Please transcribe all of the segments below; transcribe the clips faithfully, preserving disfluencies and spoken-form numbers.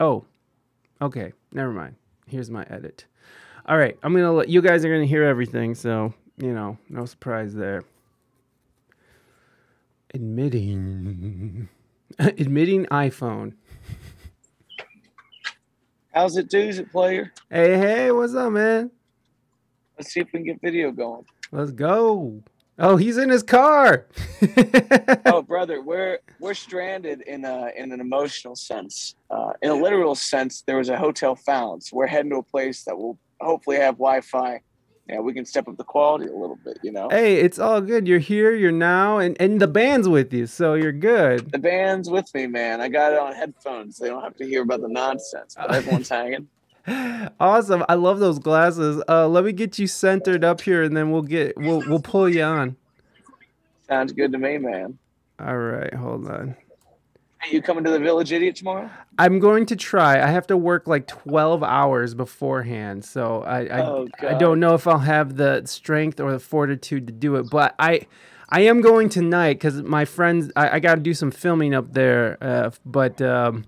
Oh, okay. Never mind. Here's my edit. All right. I'm going to let you guys are going to hear everything. So, you know, no surprise there. Admitting. Admitting iPhone. How's it, do's it, player? Hey, hey, what's up, man? Let's see if we can get video going. Let's go. Oh, he's in his car. Oh, brother, we're we're stranded in a in an emotional sense. Uh, in a literal sense, there was a hotel found. So we're heading to a place that will hopefully have Wi-Fi. Yeah, we can step up the quality a little bit, you know. Hey, it's all good. You're here, you're now, and, and the band's with you, so you're good. The band's with me, man. I got it on headphones. They don't have to hear about the nonsense, but everyone's hanging. Awesome. I love those glasses. Uh, let me get you centered up here, and then we'll get we'll we'll pull you on. Sounds good to me, man. All right, hold on. Are you coming to the Village Idiot tomorrow? I'm going to try. I have to work like twelve hours beforehand, so I I, oh, I don't know if I'll have the strength or the fortitude to do it. But I I am going tonight because my friends. I, I got to do some filming up there, uh, but. Um,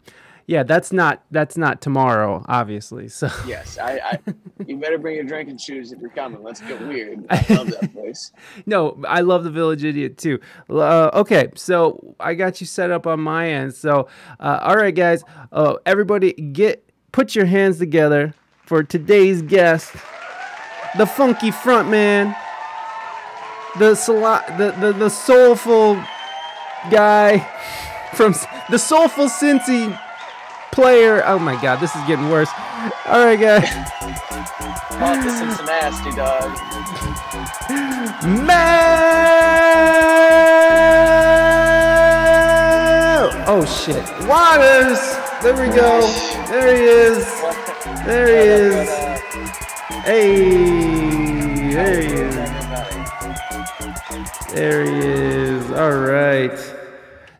Yeah, that's not that's not tomorrow, obviously. So yes, I, I you better bring your drinking shoes if you're coming. Let's get weird. I love that place. No, I love the Village Idiot too. Uh, okay, so I got you set up on my end. So uh, all right, guys, uh, everybody, get put your hands together for today's guest, the funky frontman, the the the, the soulful guy from the soulful Cincy. Player, oh my god, this is getting worse. All right, guys. Oh, this is nasty, dog. Matt! Oh shit. Waters! There we go. There he is. There he is. Hey, there he is. There he is. All right.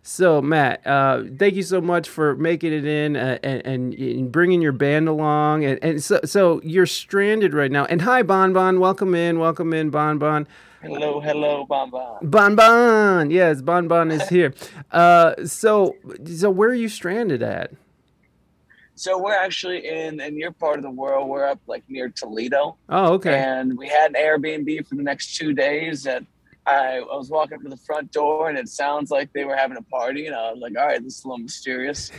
So, Matt, uh, thank you so much for making it in uh, and, and, and bringing your band along. And, and so, so you're stranded right now. And hi, Bon Bon. Welcome in. Welcome in, Bon Bon. Hello, hello, Bon Bon. Bon Bon. Yes, Bon Bon is here. uh, so, so where are you stranded at? So we're actually in, in your part of the world. We're up like near Toledo. Oh, okay. And we had an Airbnb for the next two days at I, I was walking up to the front door, and it sounds like they were having a party, and I was like, all right, this is a little mysterious.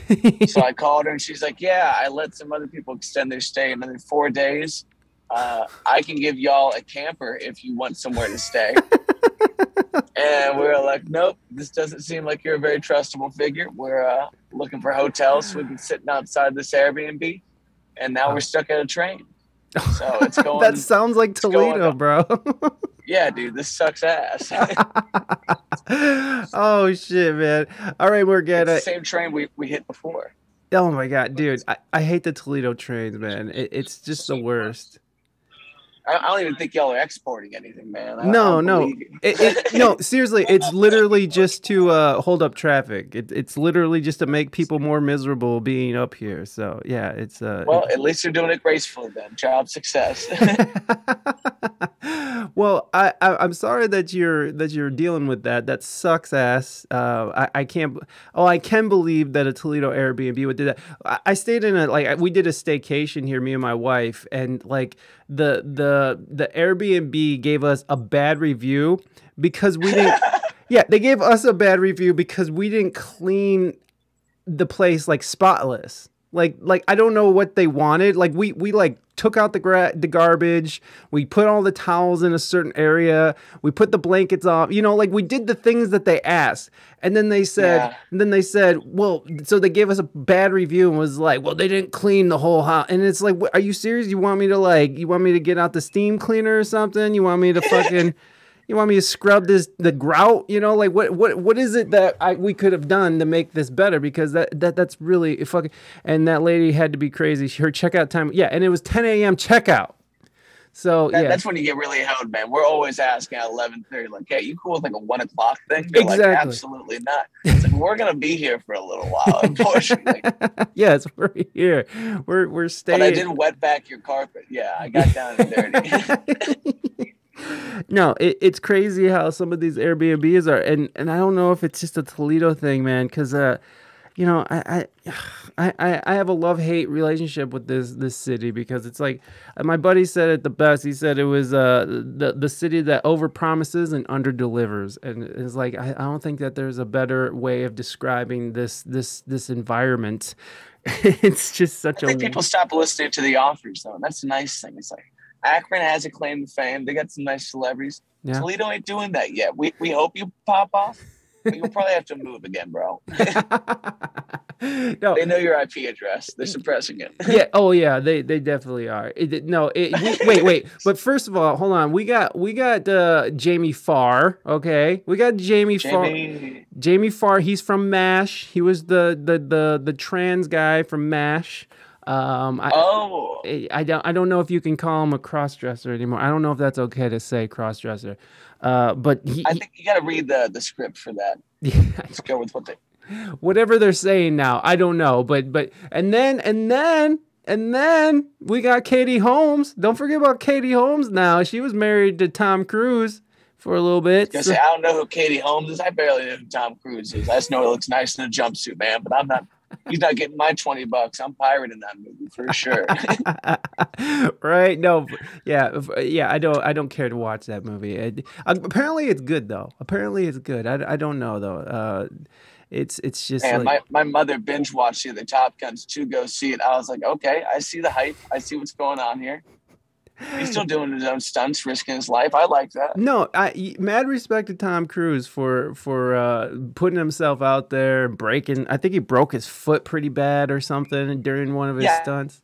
So I called her, and she's like, yeah, I let some other people extend their stay another four days. Uh, I can give y'all a camper if you want somewhere to stay. And we were like, nope, this doesn't seem like you're a very trustable figure. We're uh, looking for hotels, so we've been sitting outside this Airbnb, and now we're stuck at a train. So it's going. That sounds like Toledo, bro. Yeah, dude, this sucks ass. Oh shit, man! All right, we're gonna it's the same train we we hit before. Oh my god, dude, I, I hate the Toledo trains, man. It, it's just the worst. I, I don't even think y'all are exporting anything, man. I, no, no, it, it, no. Seriously, it's literally just to uh, hold up traffic. It, it's literally just to make people more miserable being up here. So yeah, it's uh, well, it's, at least you're doing it gracefully, then. Job success. Well, I, I I'm sorry that you're that you're dealing with that. That sucks ass. Uh, I I can't. Oh, I can believe that a Toledo Airbnb would do that. I, I stayed in a like we did a staycation here, me and my wife, and like the the the Airbnb gave us a bad review because we didn't. Yeah, they gave us a bad review because we didn't clean the place like spotless. Like, like I don't know what they wanted. Like, we we like took out the gra the garbage. We put all the towels in a certain area. We put the blankets off. You know, like we did the things that they asked. And then they said, yeah. and then they said, well, so they gave us a bad review and was like, well, they didn't clean the whole house. And it's like, what, are you serious? You want me to like, you want me to get out the steam cleaner or something? You want me to fucking, you want me to scrub this the grout? You know, like what what what is it that I we could have done to make this better? Because that that that's really fucking. And that lady had to be crazy. Her checkout time, yeah, and it was ten A M checkout. So that, yeah, that's when you get really held, man. We're always asking at eleven thirty, like, hey, you cool with like a one o'clock thing? They're exactly. Like, absolutely not. It's like, we're gonna be here for a little while, unfortunately. Yes, we're here. We're we're staying. But I didn't wet back your carpet. Yeah, I got down and dirty. No, it, it's crazy how some of these Airbnbs are, and and I don't know if it's just a Toledo thing, man, because uh, you know, I I I, I have a love-hate relationship with this this city, because it's like, my buddy said it the best. He said it was uh the the city that overpromises and underdelivers, and it's like, I, I don't think that there's a better way of describing this this this environment. It's just such I think a people stop listening to the offers, though. And that's a nice thing. It's like, Akron has a claim to fame. They got some nice celebrities. Yeah. Toledo ain't doing that yet. We we hope you pop off. You'll probably have to move again, bro. No, they know your I P address. They're suppressing it. Yeah. Oh, yeah. They they definitely are. It, no. It, we, wait, wait. But first of all, hold on. We got we got uh, Jamie Farr. Okay. We got Jamie, Jamie. Farr. Jamie Farr. He's from MASH. He was the the the the trans guy from MASH. Um, I, oh, I, I don't, I don't know if you can call him a crossdresser anymore. I don't know if that's okay to say crossdresser. Uh, but he, I think you got to read the the script for that. Yeah. Let's go with what they, whatever they're saying now. I don't know, but but and then and then and then we got Katie Holmes. Don't forget about Katie Holmes. Now, she was married to Tom Cruise for a little bit. I, so. say, I don't know who Katie Holmes is. I barely know who Tom Cruise is. I just know it looks nice in a jumpsuit, man. But I'm not. He's not getting my twenty bucks. I'm pirating that movie for sure. Right? No. Yeah. Yeah. I don't, I don't care to watch that movie. It, apparently it's good though. Apparently it's good. I, I don't know though. Uh, it's, it's just, and like, my, my mother binge watched the Top Guns to go see it. I was like, okay, I see the hype. I see what's going on here. He's still doing his own stunts, risking his life. I like that. No, I mad respect to Tom Cruise for for uh, putting himself out there, breaking. I think he broke his foot pretty bad or something during one of his yeah. stunts.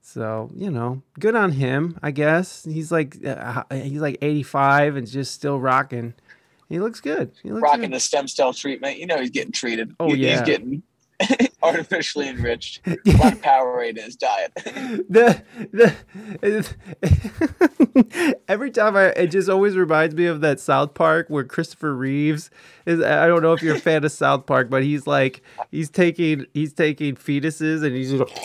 So, you know, good on him, I guess. He's like uh, he's like eighty-five and just still rocking. He looks good. He looks rocking good. The stem cell treatment. You know, he's getting treated. Oh he, yeah, he's getting. Artificially enriched, a lot of Powerade in his diet. the the every time I it just always reminds me of that South Park where Christopher Reeves is. I don't know if you're a fan of South Park, but he's like he's taking he's taking fetuses and he's just like,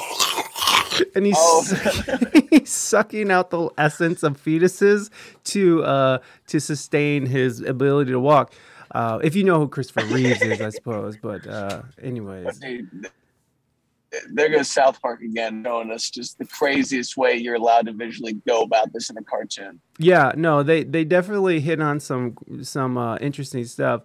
and he's oh. he's sucking out the essence of fetuses to uh to sustain his ability to walk. Uh, if you know who Christopher Reeves is, I suppose. But uh, anyways, dude, there goes South Park again, knowing us just the craziest way you're allowed to visually go about this in a cartoon. Yeah, no, they they definitely hit on some some uh, interesting stuff,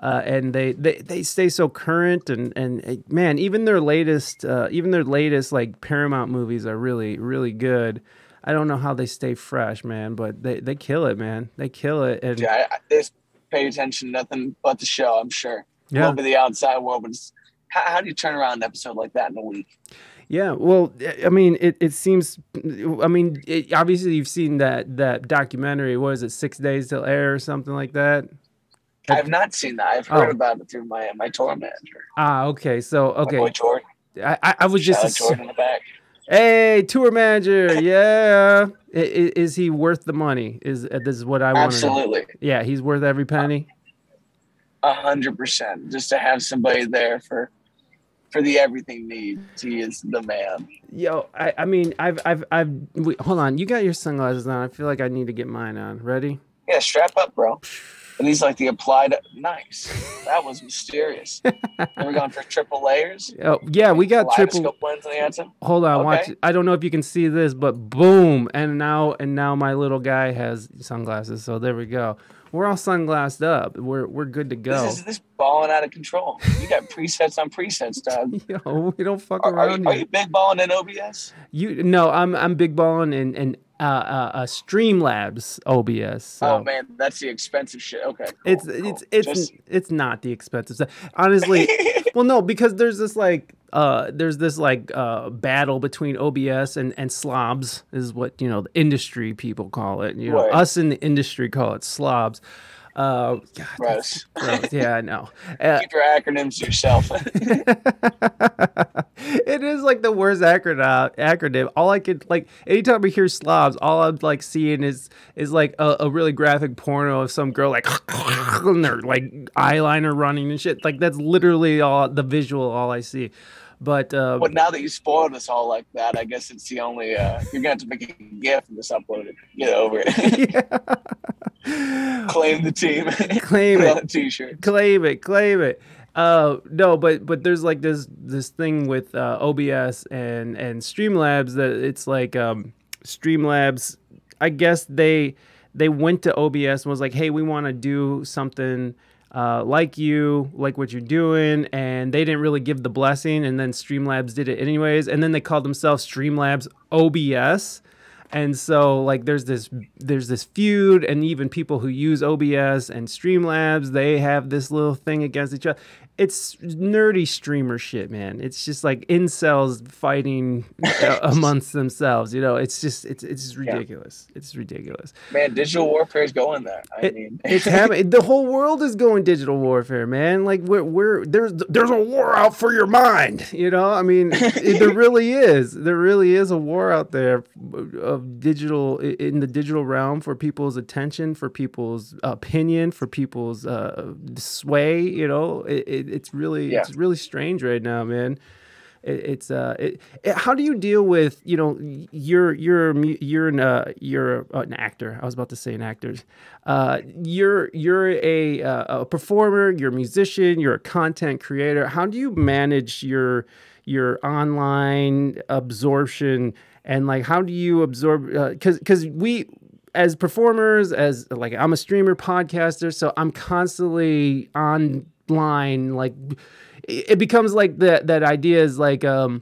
uh, and they, they they stay so current and and man, even their latest uh, even their latest like Paramount movies are really really good. I don't know how they stay fresh, man, but they they kill it, man. They kill it, and yeah, I, there's pay attention to nothing but the show, I'm sure. Yeah. It won't be the outside world, but it's, how, how do you turn around an episode like that in a week? Yeah, well, I mean, it, it seems, I mean, it, obviously you've seen that that documentary, what is it, Six Days Till Air or something like that? I have not seen that. I've heard oh. about it through my my tour manager. Ah, okay, so, okay. My boy Jordan. I, I, I was just... Shout out Jordan in the back. Hey, tour manager, yeah. Is, is he worth the money? Is uh, this is what I want? Absolutely. Wanted. Yeah, he's worth every penny. A hundred percent. Just to have somebody there for for the everything needs. He is the man. Yo, I, I mean, I've, I've, I've. Wait, hold on, you got your sunglasses on. I feel like I need to get mine on. Ready? Yeah, strap up, bro. And he's like the applied. Nice. That was mysterious. We're going for triple layers. Oh, yeah, we got triple lens in the answer. Hold on, okay. Watch. I don't know if you can see this, but boom! And now, and now, my little guy has sunglasses. So there we go. We're all sunglassed up. We're we're good to go. This is this balling out of control. You got presets on presets, dog. Yo, we don't fuck are, around. Are you, are you big balling in O B S? You no, I'm I'm big balling in in. Uh, uh, uh, Streamlabs O B S. So. Oh man, that's the expensive shit. Okay, cool, it's cool. it's it's Just... it's not the expensive stuff, honestly. Well, no, because there's this like uh, there's this like uh, battle between O B S and and slobs is what you know the industry people call it. You know, right. Us in the industry call it slobs. Uh, God, gross. Gross. Yeah, I know. Uh, Keep your acronyms to yourself. It is like the worst acronym. Acronym. All I could like, anytime we hear slobs, all I'm like seeing is is like a, a really graphic porno of some girl like and they're like eyeliner running and shit. Like that's literally all the visual. All I see. But uh, well, now that you spoiled us all like that, I guess it's the only uh, you're gonna have to make a gif and just upload it. Get over it. Yeah. Claim the team. Claim it. T-shirt. Claim it. Claim it. Uh, no, but but there's like this this thing with uh, O B S and and Streamlabs that it's like um, Streamlabs. I guess they they went to O B S and was like, hey, we want to do something uh, like you, like what you're doing, and they didn't really give the blessing, and then Streamlabs did it anyways, and then they called themselves Streamlabs O B S. And so, like, there's this there's this feud, and even people who use O B S and Streamlabs, they have this little thing against each other. It's nerdy streamer shit, man. It's just like incels fighting amongst themselves. You know, it's just it's it's ridiculous. Yeah. It's ridiculous. Man, digital warfare is going there. I it, mean, it's happening. The whole world is going digital warfare, man. Like we're we're there's there's a war out for your mind. You know, I mean, it, there really is. There really is a war out there of digital in the digital realm for people's attention, for people's opinion, for people's uh, sway. You know, it, it, it's really yeah. it's really strange right now, man. It, it's uh, it, it, how do you deal with you know you're you're you're an uh, you're uh, an actor. I was about to say an actor. Uh, you're you're a uh, a performer. You're a musician. You're a content creator. How do you manage your your online absorption? And like, how do you absorb? Because uh, because we, as performers, as like I'm a streamer, podcaster, so I'm constantly online. Like, it becomes like that. That idea is like, um,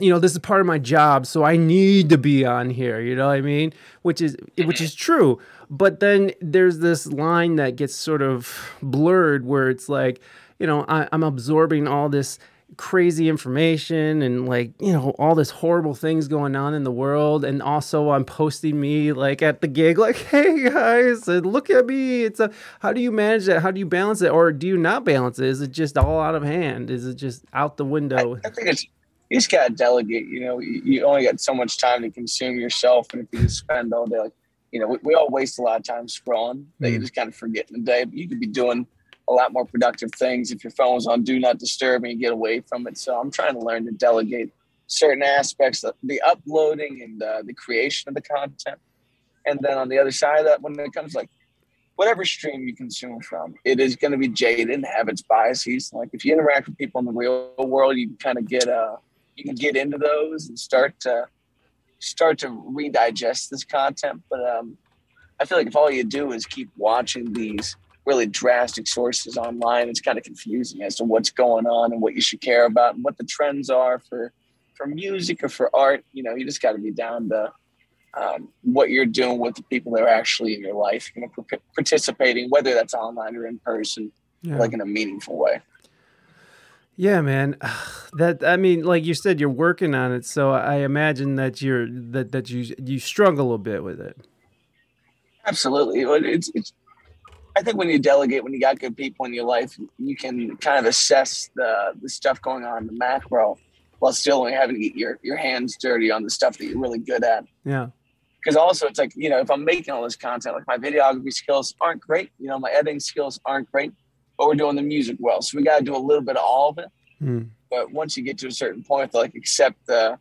you know, this is part of my job, so I need to be on here. You know what I mean? Which is which is true. But then there's this line that gets sort of blurred, where it's like, you know, I, I'm absorbing all this crazy information and like you know all this horrible things going on in the world, and also I'm posting me like at the gig like, hey guys, look at me. It's a how do you manage that? How do you balance it, or do you not balance it? Is it just all out of hand? Is it just out the window? I, I think it's you just gotta delegate. You know, you, you only got so much time to consume yourself, and if you just spend all day, like you know, we, we all waste a lot of time scrolling that mm. you just kind of forget in the day. But you could be doing a lot more productive things if your phone was on do not disturb and you get away from it. So I'm trying to learn to delegate certain aspects, the uploading and uh, the creation of the content. And then on the other side of that, when it comes like whatever stream you consume from, it is going to be jaded and have its biases. Like if you interact with people in the real world, you can kind of get, uh, you can get into those and start to start to redigest this content. But um, I feel like if all you do is keep watching these really drastic sources online, it's kind of confusing as to what's going on and what you should care about and what the trends are for, for music or for art. You know, you just got to be down to um, what you're doing with the people that are actually in your life, you know, participating, whether that's online or in person, yeah. like in a meaningful way. Yeah, man. That I mean, like you said, you're working on it, so I imagine that you're that that you you struggle a bit with it. Absolutely, it's it's. I think when you delegate, when you got good people in your life, you can kind of assess the, the stuff going on in the macro while still only having to get your, your hands dirty on the stuff that you're really good at. Yeah. Because also it's like, you know, if I'm making all this content, like my videography skills aren't great. You know, my editing skills aren't great, but we're doing the music well. So we got to do a little bit of all of it. Mm. But once you get to a certain point, like accept the,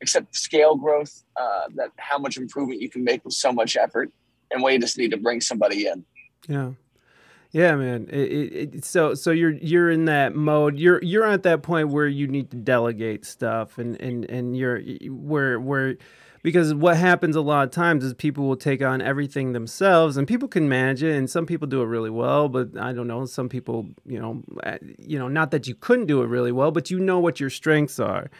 accept the scale growth, uh, that how much improvement you can make with so much effort, and where you just need to bring somebody in. Yeah. Yeah, man. It, it, it, so, so you're, you're in that mode. You're, you're at that point where you need to delegate stuff, and, and, and you're where, where, because what happens a lot of times is people will take on everything themselves, and people can manage it. And some people do it really well, but I don't know. Some people, you know, you know, not that you couldn't do it really well, but you know what your strengths are.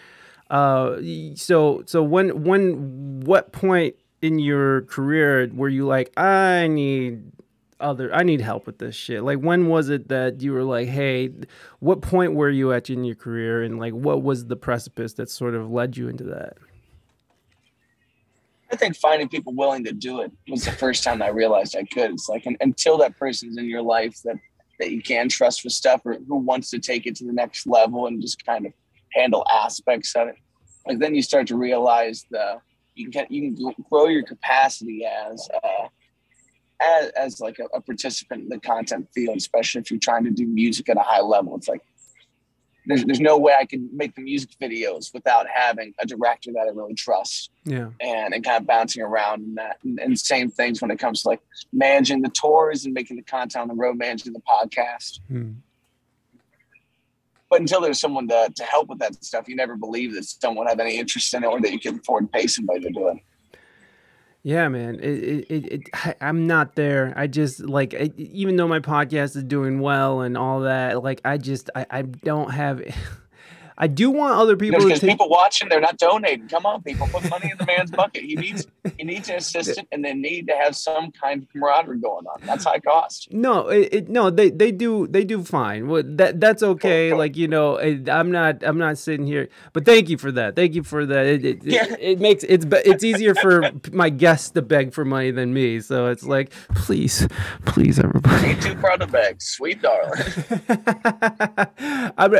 Uh, so, so when, when, what point in your career were you like, I need other I need help with this shit? Like, when was it that you were like, hey, what point were you at in your career, and like what was the precipice that sort of led you into that? I think finding people willing to do it was the first time I realized I could. It's like, an, until that person's in your life that that you can trust with stuff, or who wants to take it to the next level and just kind of handle aspects of it, like then you start to realize the you can you can grow your capacity as uh As, as like a, a participant in the content field, especially if you're trying to do music at a high level. It's like, there's, there's no way I can make the music videos without having a director that I really trust. Yeah. And, and kind of bouncing around in that. And, and same things when it comes to like managing the tours and making the content on the road, managing the podcast. Hmm. But until there's someone to, to help with that stuff, you never believe that someone have any interest in it or that you can afford to pay somebody to do it. Yeah, man, it, it, it, I, I'm not there. I just like, I, even though my podcast is doing well and all that, like, I just, I, I don't have, I do want other people. Because no, people watching, they're not donating. Come on, people, put money in the man's bucket. He needs, he needs an assistant, and they need to have some kind of camaraderie going on. That's high cost. No, it, it no, they, they do, they do fine. Well, that, that's okay. Cool, cool. Like, you know, it, I'm not, I'm not sitting here, but thank you for that. Thank you for that. It, it, yeah. it, it makes, it's, it's easier for my guests to beg for money than me. So it's like, please, please, everybody. Ain't too proud to beg, sweet darling. I'm,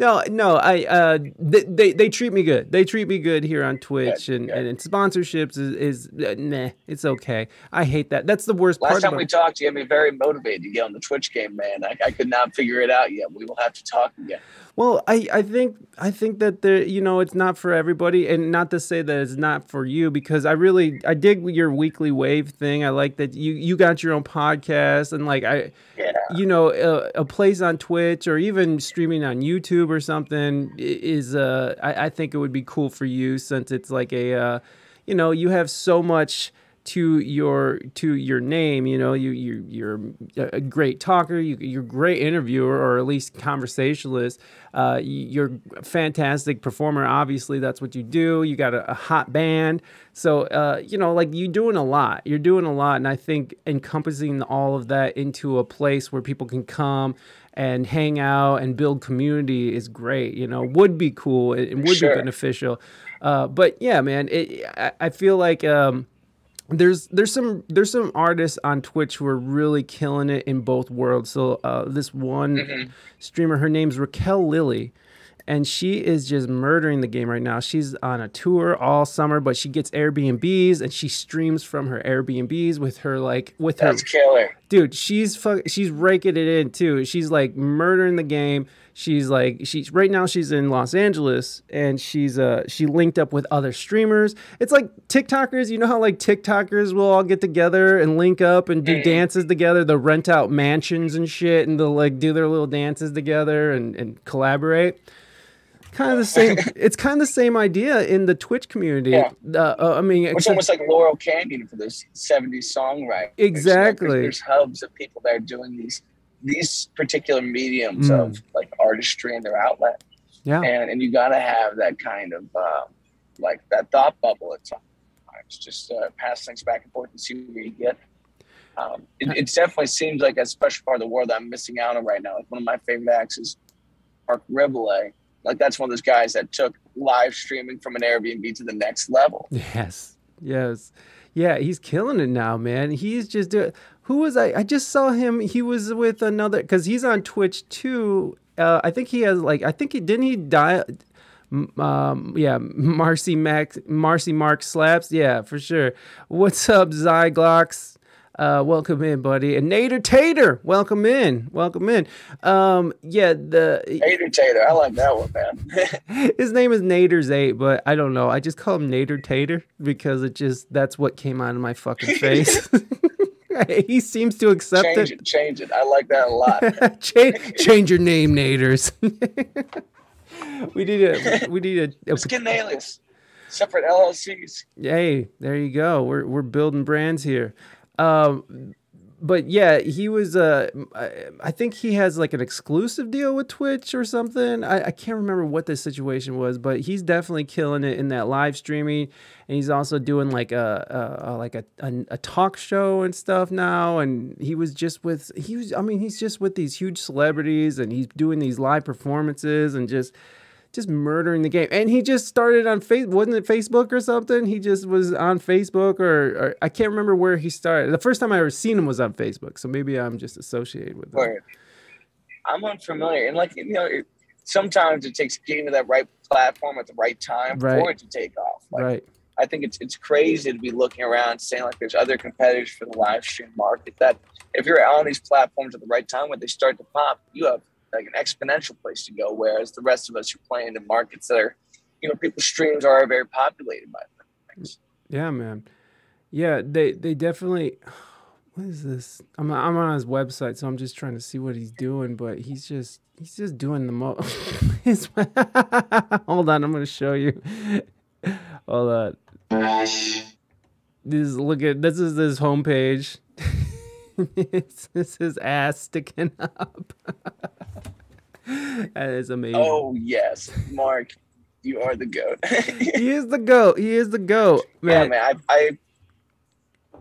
no, no, I, Uh, they, they they treat me good. They treat me good here on Twitch, and, yeah. and, and sponsorships is, is uh, nah, it's okay. I hate that. That's the worst part. Last time we talked, you had me very motivated to get on the Twitch game, man. I, I could not figure it out yet. We will have to talk again. Well, I, I think I think that there, you know, it's not for everybody, and not to say that it's not for you, because I really I dig your weekly wave thing. I like that you you got your own podcast, and like I, yeah. you know, a, a place on Twitch or even streaming on YouTube or something. Is uh I, I think it would be cool for you, since it's like a uh you know, you have so much to your to your name. You know, you you you're a great talker, you, you're a great interviewer, or at least conversationalist. Uh you're a fantastic performer, obviously, that's what you do. You got a, a hot band, so uh you know, like, you're doing a lot you're doing a lot and I think encompassing all of that into a place where people can come and hang out and build community is great. You know, would be cool. It, it would sure. be beneficial. Uh, but yeah, man, it, I, I feel like um, there's there's some there's some artists on Twitch who are really killing it in both worlds. So uh, this one mm-hmm. streamer, her name's Raquel Lilly, and she is just murdering the game right now. She's on a tour all summer, but she gets Airbnbs and she streams from her Airbnbs with her like with That's her killer. Dude, she's fuck, she's raking it in too. She's like murdering the game. She's like she's right now she's in Los Angeles, and she's uh she linked up with other streamers. It's like TikTokers, you know how like TikTokers will all get together and link up and do mm. dances together. They'll rent out mansions and shit, and they'll like do their little dances together and and collaborate. Kind of the same. It's kind of the same idea in the Twitch community. Yeah. Uh, I mean, it's almost like Laurel Canyon for those seventies songwriters. Exactly. There's, there's hubs of people that are doing these these particular mediums mm. of like artistry and their outlet. Yeah. And and you gotta have that kind of uh, like that thought bubble at times. Just uh, pass things back and forth and see where you get. Um, it, it definitely seems like a special part of the world that I'm missing out on right now. Like one of my favorite acts is Marc Ribelais. Like, that's one of those guys that took live streaming from an Airbnb to the next level. Yes. Yes. Yeah, he's killing it now, man. He's just doing... Who was I? I just saw him. He was with another... Because he's on Twitch, too. Uh, I think he has, like... I think he... Didn't he die... Um, yeah, Marcy Max... Marcy Mark Slaps. Yeah, for sure. What's up, Zyglox? Uh, welcome in, buddy. And Nader Tater, welcome in, welcome in. Um, yeah, the Nader Tater, I like that one, man. His name is Nader Zate, but I don't know. I just call him Nader Tater because it just that's what came out of my fucking face. He seems to accept change it. it. Change it. I like that a lot. change, change your name, Naders. we need a. We need a. a Skin alias. Separate L L Cs. Hey, there you go. We're we're building brands here. Um, but yeah, he was, uh, I think he has like an exclusive deal with Twitch or something. I, I can't remember what the situation was, but he's definitely killing it in that live streaming. And he's also doing like a, a, a like a, a, a talk show and stuff now. And he was just with, he was, I mean, he's just with these huge celebrities, and he's doing these live performances and just, just murdering the game. And he just started on Facebook. Wasn't it Facebook or something? He just was on Facebook, or, or I can't remember where he started. The first time I ever seen him was on Facebook, so maybe I'm just associated with him. I'm unfamiliar. And like, you know, it, sometimes it takes getting to that right platform at the right time right. for it to take off. Like, right. I think it's it's crazy to be looking around saying like there's other competitors for the live stream market, that if you're on these platforms at the right time when they start to pop, you have like an exponential place to go, whereas the rest of us are playing in markets that are, you know, people's streams are very populated by things. Yeah, man. Yeah, they they definitely. What is this? I'm I'm on his website, so I'm just trying to see what he's doing, but he's just He's just doing the most. Hold on, I'm gonna show you. Hold on. This is, look at this is his homepage. This is his ass sticking up. That is amazing. Oh yes, Mark, you are the goat. He is the goat. He is the goat, man. Yeah, man. I, I.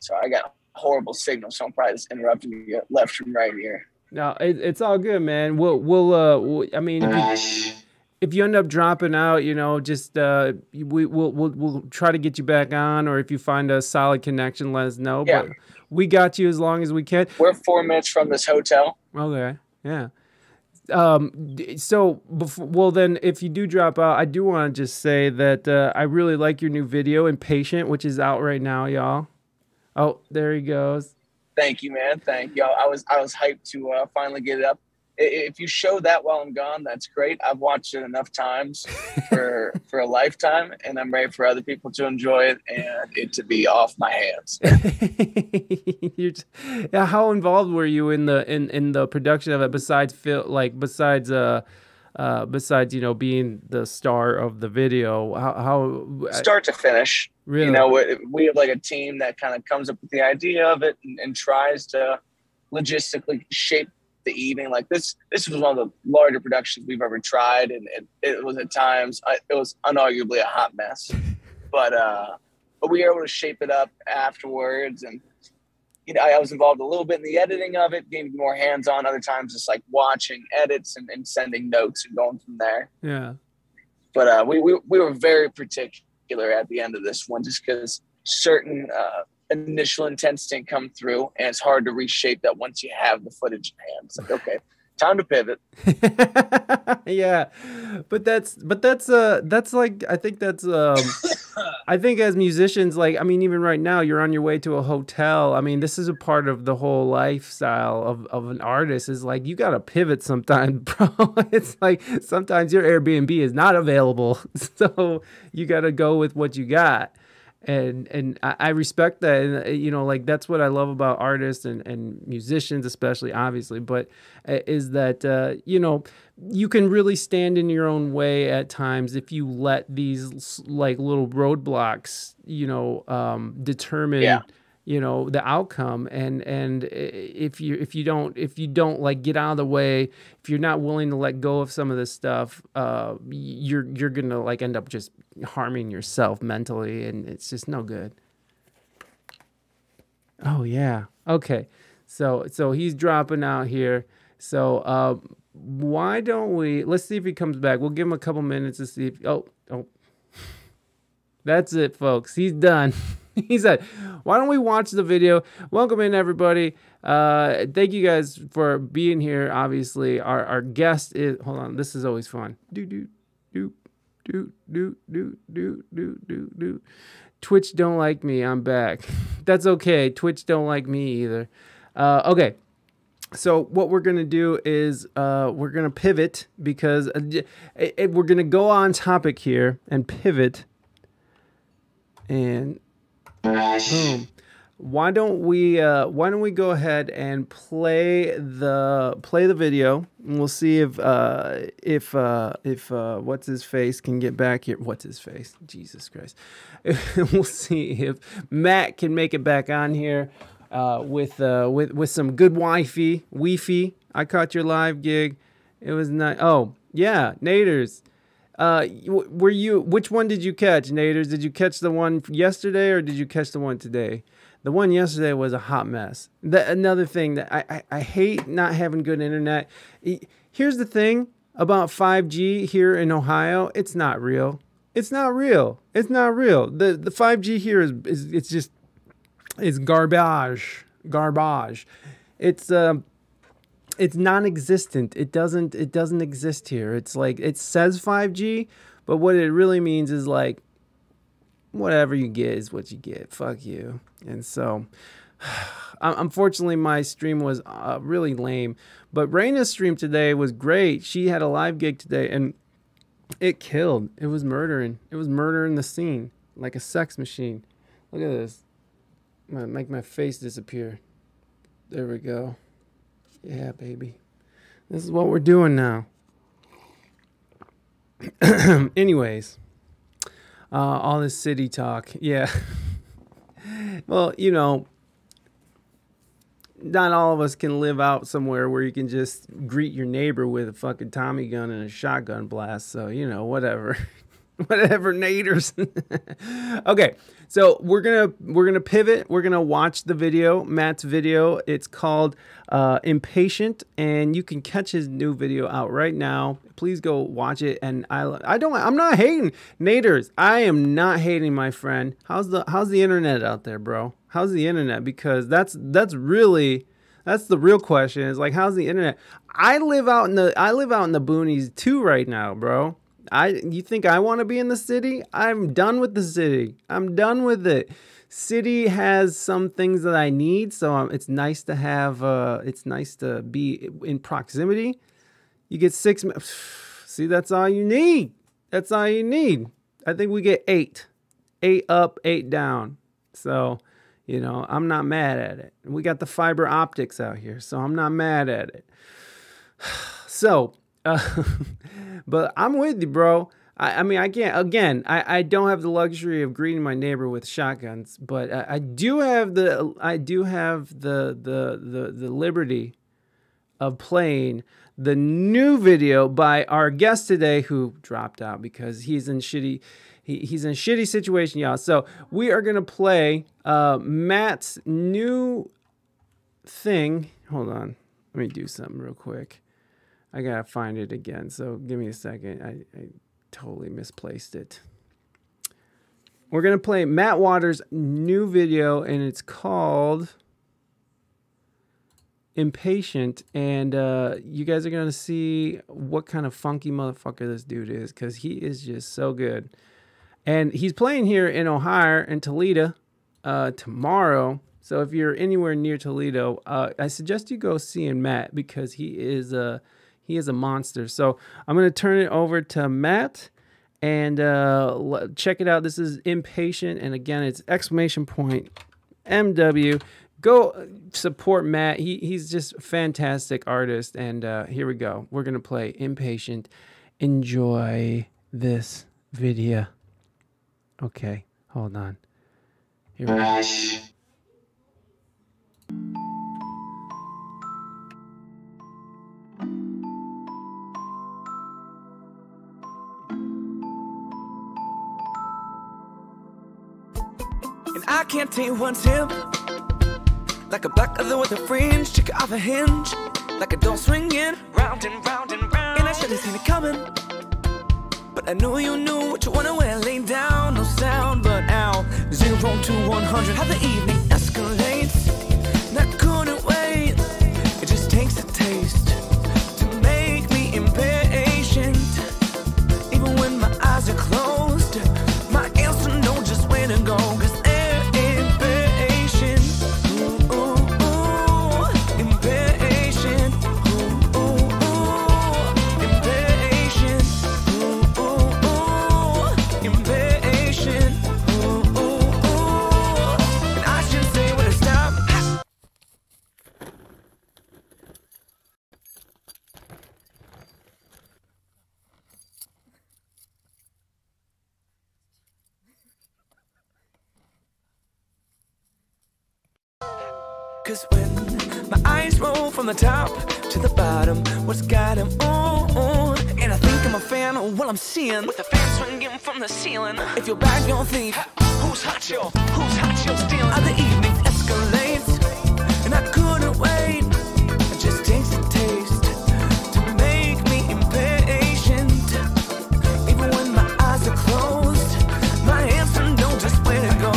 Sorry, I got a horrible signal, so I'm probably just interrupting you left from right here. No, it, it's all good, man. We'll, we'll, uh, we'll, I mean, if you, if you end up dropping out, you know, just, uh, we, we'll, we'll, we'll try to get you back on, or if you find a solid connection, let us know. Yeah. But we got you as long as we can. We're four minutes from this hotel. Okay. Yeah. Um, so before, well then, if you do drop out, I do want to just say that, uh, I really like your new video, Impatient, which is out right now, y'all. Oh, there he goes. Thank you, man. Thank y'all. I was I was hyped to uh, finally get it up. If you show that while I'm gone, that's great. I've watched it enough times for for a lifetime, and I'm ready for other people to enjoy it and it to be off my hands. You're t yeah, how involved were you in the in in the production of it? Besides Phil, like besides uh uh besides you know being the star of the video, how, how start to finish. Really? You know, we, we have like a team that kind of comes up with the idea of it and, and tries to logistically shape the evening. Like this, this was one of the larger productions we've ever tried, and it, it was at times I, it was unarguably a hot mess. But uh, but we were able to shape it up afterwards, and you know, I, I was involved a little bit in the editing of it, getting more hands-on. Other times, just like watching edits and, and sending notes and going from there. Yeah. But uh, we, we we were very particular at the end of this one, just because certain uh, initial intents didn't come through, and it's hard to reshape that once you have the footage in hand. It's like, okay, time to pivot. Yeah, but that's but that's uh that's like I think that's um I think as musicians, like I mean, even right now, you're on your way to a hotel. I mean, this is a part of the whole lifestyle of of an artist. Is like you gotta pivot sometimes, bro. It's like sometimes your Airbnb is not available, so you gotta go with what you got. And and I, I respect that. And you know, like that's what I love about artists and and musicians, especially, obviously. But is that uh, you know, you can really stand in your own way at times if you let these like little roadblocks, you know, um, determine, yeah, you know, the outcome. And and if you if you don't if you don't like get out of the way, if you're not willing to let go of some of this stuff, uh, you're you're gonna like end up just harming yourself mentally, and it's just no good. Oh yeah, okay. So so he's dropping out here. So uh, why don't we? Let's see if he comes back. We'll give him a couple minutes to see if. Oh oh. That's it, folks. He's done. He said, why don't we watch the video? Welcome in, everybody. Uh, thank you guys for being here. Obviously, our, our guest is, hold on, this is always fun. Do, do, do, do, do, do, do, do, do, do. Twitch don't like me. I'm back. That's okay. Twitch don't like me either. Uh, okay. So what we're going to do is uh, we're going to pivot because it, it, we're going to go on topic here and pivot. And... boom. Why don't we uh why don't we go ahead and play the play the video, and we'll see if uh if uh if uh what's his face can get back here. What's his face? Jesus Christ. We'll see if Matt can make it back on here uh with uh with with some good Wi-Fi. Wi-Fi. I caught your live gig. It was not. Oh, yeah, Naders. Uh, were you, which one did you catch, Naders? Did you catch the one yesterday or did you catch the one today? The one yesterday was a hot mess. The, another thing that I, I, I hate not having good internet. Here's the thing about five G here in Ohio. It's not real. It's not real. It's not real. The, the five G here is, is, it's just, it's garbage, garbage. It's, um, it's non-existent. It doesn't. It doesn't exist here. It's like it says five G, but what it really means is like, whatever you get is what you get. Fuck you. And so, unfortunately, my stream was uh, really lame. But Raina's stream today was great. She had a live gig today, and it killed. It was murdering. It was murdering the scene like a sex machine. Look at this. I'm gonna make my face disappear. There we go. Yeah, baby. This is what we're doing now. Anyways, uh, all this city talk. Yeah. Well, you know, not all of us can live out somewhere where you can just greet your neighbor with a fucking Tommy gun and a shotgun blast. So, you know, whatever. Whatever, Naders. Okay, so we're gonna we're gonna pivot. We're gonna watch the video, Matt's video. It's called uh, Impatient, and you can catch his new video out right now. Please go watch it. And I I don't I'm not hating Naders. I am not hating, my friend. How's the how's the internet out there, bro? How's the internet? Because that's that's really that's the real question. Is like, how's the internet? I live out in the I live out in the boonies too right now, bro. I, you think I want to be in the city? I'm done with the city. I'm done with it. City has some things that I need, so um, it's nice to have, uh, it's nice to be in proximity. You get six, see, that's all you need. That's all you need. I think we get eight. Eight up, eight down. So, you know, I'm not mad at it. We got the fiber optics out here, so I'm not mad at it. So, Uh, but I'm with you, bro. I, I mean, I can't, again, I, I don't have the luxury of greeting my neighbor with shotguns, but I, I do have the, I do have the, the, the, the liberty of playing the new video by our guest today, who dropped out because he's in shitty, he, he's in a shitty situation, y'all. So we are going to play, uh, Matt's new thing. Hold on. Let me do something real quick. I gotta find it again, so give me a second. I, I totally misplaced it. We're gonna play Matt Waters' new video, and it's called Impatient, and uh, you guys are gonna see what kind of funky motherfucker this dude is, because he is just so good. And he's playing here in Ohio and Toledo uh, tomorrow. So if you're anywhere near Toledo, uh, I suggest you go seeing Matt, because he is a uh, He is a monster. So I'm going to turn it over to Matt and uh, check it out. This is Impatient. And again, it's exclamation point M W. Go support Matt. He, he's just a fantastic artist. And uh, here we go. We're going to play Impatient. Enjoy this video. Okay, hold on. Here we go. I can't take one tip, like a black leather with a fringe, check it off a hinge, like a door swinging round and round and round. And I should have seen it coming, but I knew you knew what you wanted when I laid down. No sound but out, zero to one hundred. How the evening escalates, and I couldn't wait. It just takes a taste to make me impatient, even when my eyes are closed. My answer knows just where to go. Cause when my eyes roll from the top to the bottom, what's got them on? And I think I'm a fan of what I'm seeing, with the fan swinging from the ceiling. If you're back, don't think, who's hot, yo? Who's hot, yo? Stealing. How the evening escalates, and I couldn't wait. It just takes a taste to make me impatient, even when my eyes are closed. My hands don't just where to go.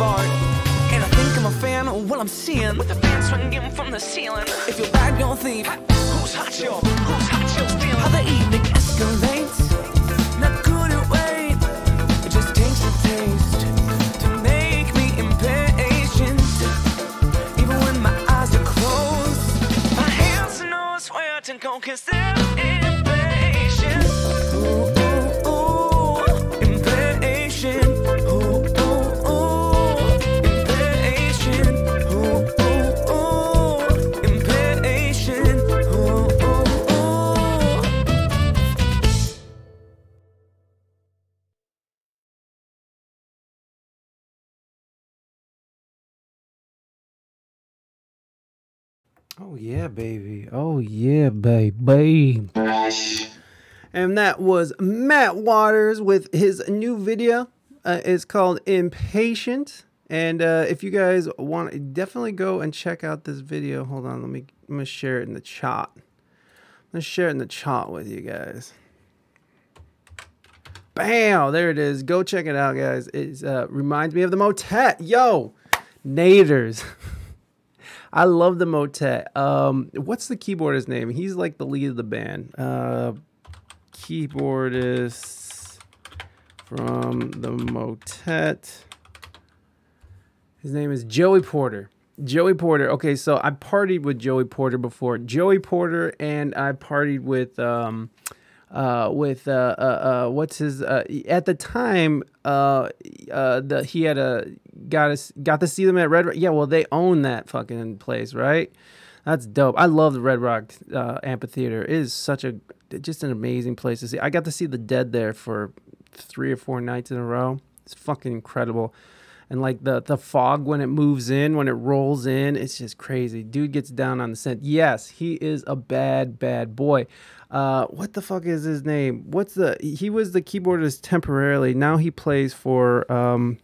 of art. And I think I'm a fan of what I'm seeing, with the fans swinging from the ceiling. If you're bad, don't thief. Hi, who's hot, y'all? Who's hot, y'all stealing? How the evening escalates, and I couldn't wait. It just takes a taste to make me impatient. Even when my eyes are closed, my hands and nose where to go, cause they're impatient. Ooh. Oh yeah, baby. Oh yeah, baby. And that was Matt Waters with his new video. Uh, it's called Impatient. And uh, if you guys want, definitely go and check out this video. Hold on, let me, I'm gonna share it in the chat. I'm gonna share it in the chat with you guys. Bam! There it is. Go check it out, guys. It uh, reminds me of the Motet. Yo, Naders. I love the Motet. Um, what's the keyboardist's name? He's like the lead of the band. Uh, keyboardist from the Motet. His name is Joey Porter. Joey Porter. Okay, so I partied with Joey Porter before. Joey Porter, and I partied with um, uh, with uh, uh, uh, what's his? Uh, at the time, uh, uh, the he had a. Got to, got to see them at Red Rock. Yeah, well, they own that fucking place, right? That's dope. I love the Red Rock uh, Amphitheater. It is such a, just an amazing place to see. I got to see the Dead there for three or four nights in a row. It's fucking incredible. And like the, the fog when it moves in, when it rolls in, it's just crazy. Dude gets down on the scent. Yes, he is a bad, bad boy. Uh, what the fuck is his name? What's the, he was the keyboardist temporarily. Now he plays for, um...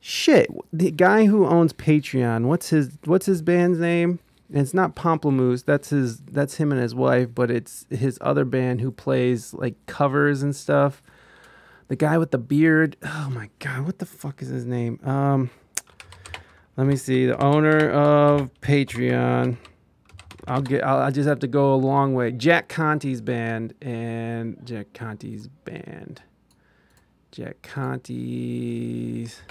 shit, the guy who owns Patreon, what's his what's his band's name? And it's not Pomplamoose, that's his that's him and his wife, but it's his other band who plays like covers and stuff. The guy with the beard. Oh my god, what the fuck is his name? Um let me see, the owner of Patreon. I'll get I'll, I just have to go a long way. Jack Conti's band and Jack Conti's band. Jack Conti's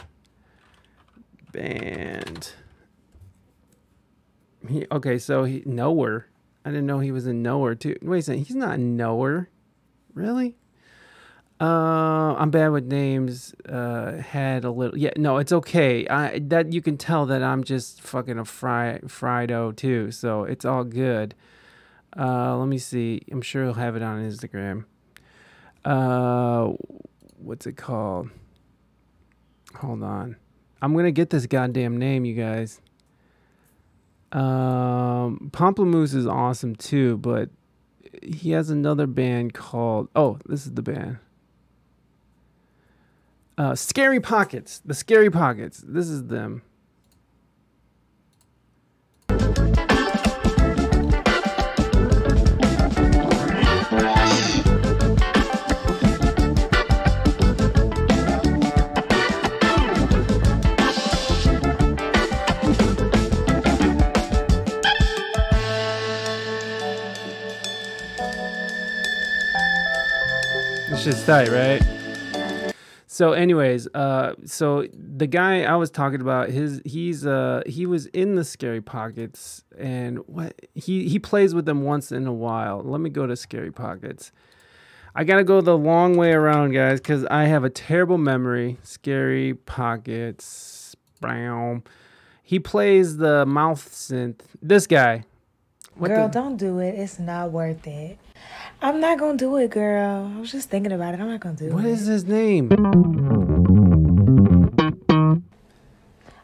band. He, okay, so he Knower. I didn't know he was in Knower too. Wait a second, he's not in Knower, really? Uh, I'm bad with names. Uh, had a little. Yeah, no, it's okay. I that you can tell that I'm just fucking a fry fried-o too, so it's all good. Uh, let me see. I'm sure he'll have it on Instagram. Uh, what's it called? Hold on. I'm going to get this goddamn name, you guys. Um, Pomplamoose is awesome, too, but he has another band called... Oh, this is the band. Uh, Scary Pockets. The Scary Pockets. This is them. Just tight, right? So anyways, uh so the guy I was talking about, his he's uh he was in the Scary Pockets, and what he he plays with them once in a while. Let me go to Scary Pockets. I gotta go the long way around, guys, because I have a terrible memory. Scary Pockets, brown. He plays the mouth synth. This guy. What girl, the? Don't do it. It's not worth it. I'm not gonna do it, girl. I was just thinking about it. I'm not gonna do what it. What is his name?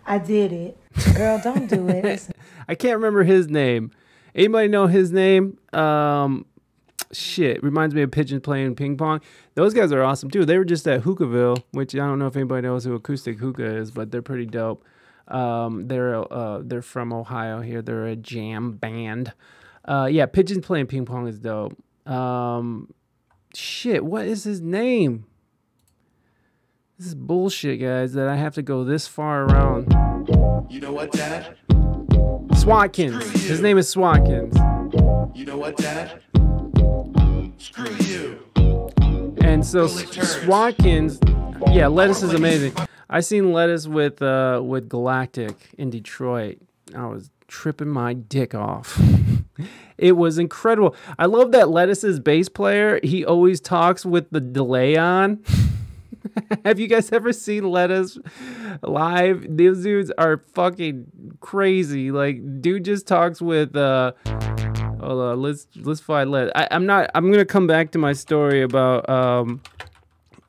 I did it. Girl, don't do it. It's... I can't remember his name. Anybody know his name? Um, shit. Reminds me of Pigeons Playing Ping Pong. Those guys are awesome, too. They were just at Hookahville, which I don't know if anybody knows who Acoustic Hookah is, but they're pretty dope. Um, they're, uh, they're from Ohio here. They're a jam band. Uh, yeah, Pigeons Playing Ping Pong is dope. Um, shit, what is his name? This is bullshit, guys, that I have to go this far around. You know what, Dad? Swatkins. His name is Swatkins. You know what, Dad? Screw you. And so Swatkins, yeah, Lettuce is amazing. I seen Lettuce with uh, with Galactic in Detroit. I was tripping my dick off. It was incredible. I love that Lettuce's bass player, he always talks with the delay on. Have you guys ever seen Lettuce live? These dudes are fucking crazy. Like, dude just talks with uh hold on, let's let's find Lettuce. I, I'm not I'm gonna come back to my story about um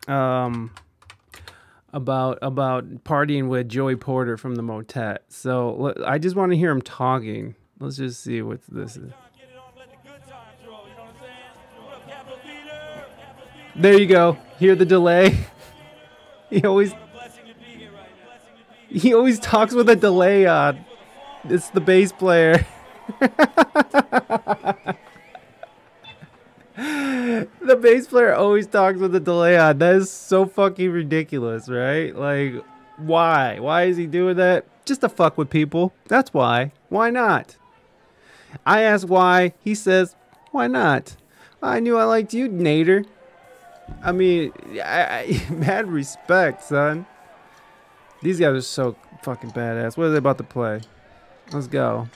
um about about partying with Joey Porter from the Motet. So I just want to hear him talking. Let's just see what this is. There you go. Hear the delay. He always He always talks with a delay on. It's the bass player. The bass player always talks with a delay on. That is so fucking ridiculous, right? Like, why? Why is he doing that? Just to fuck with people. That's why. Why not? I asked why. He says, why not? I knew I liked you, Nader. I mean, I, I, mad respect, son. These guys are so fucking badass. What are they about to play? Let's go.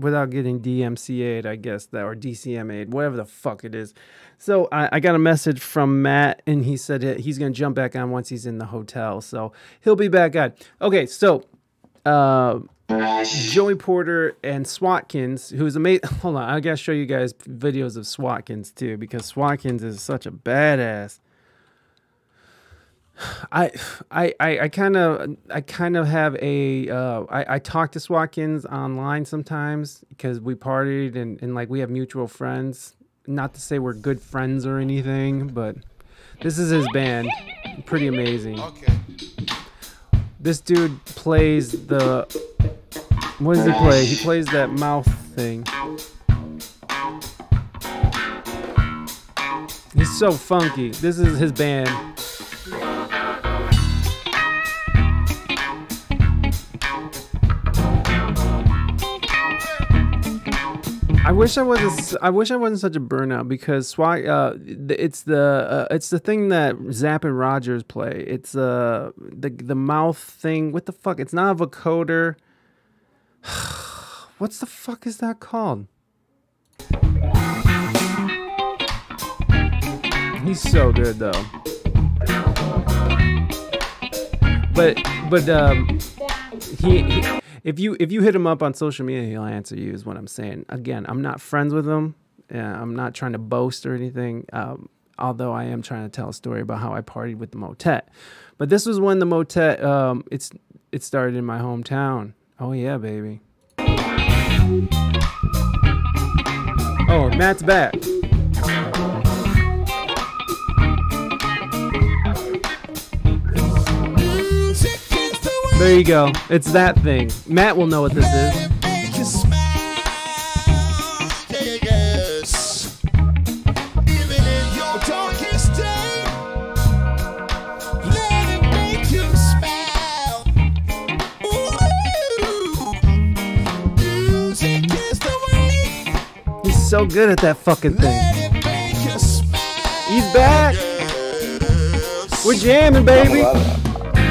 Without getting D M C A'd, I guess, that, or D C M A'd, whatever the fuck it is. So I, I got a message from Matt, and he said he's going to jump back on once he's in the hotel. So he'll be back on. Okay, so uh, Joey Porter and Swatkins, who's amazing. Hold on, I got to show you guys videos of Swatkins, too, because Swatkins is such a badass. I I I kind of I kind of have a uh, I I talk to Swatkins online sometimes because we partied and and like we have mutual friends. Not to say we're good friends or anything, but this is his band. Pretty amazing. Okay. This dude plays the what does he play? He plays that mouth thing. He's so funky. This is his band. I wish I wasn't. I wish I wasn't such a burnout because Swat, uh, it's the uh, it's the thing that Zapp and Rogers play. It's uh, the the mouth thing. What the fuck? It's not a vocoder. What's the fuck is that called? He's so good though. But but um, he. he If you if you hit him up on social media, he'll answer you is what I'm saying. Again, I'm not friends with him. Yeah, I'm not trying to boast or anything, um, although I am trying to tell a story about how I partied with the Motet. But this was when the Motet, um, it's, it started in my hometown. Oh, yeah, baby. Oh, Matt's back. There you go. It's that thing. Matt will know what this is. He's so good at that fucking thing. He's back. We're jamming, baby.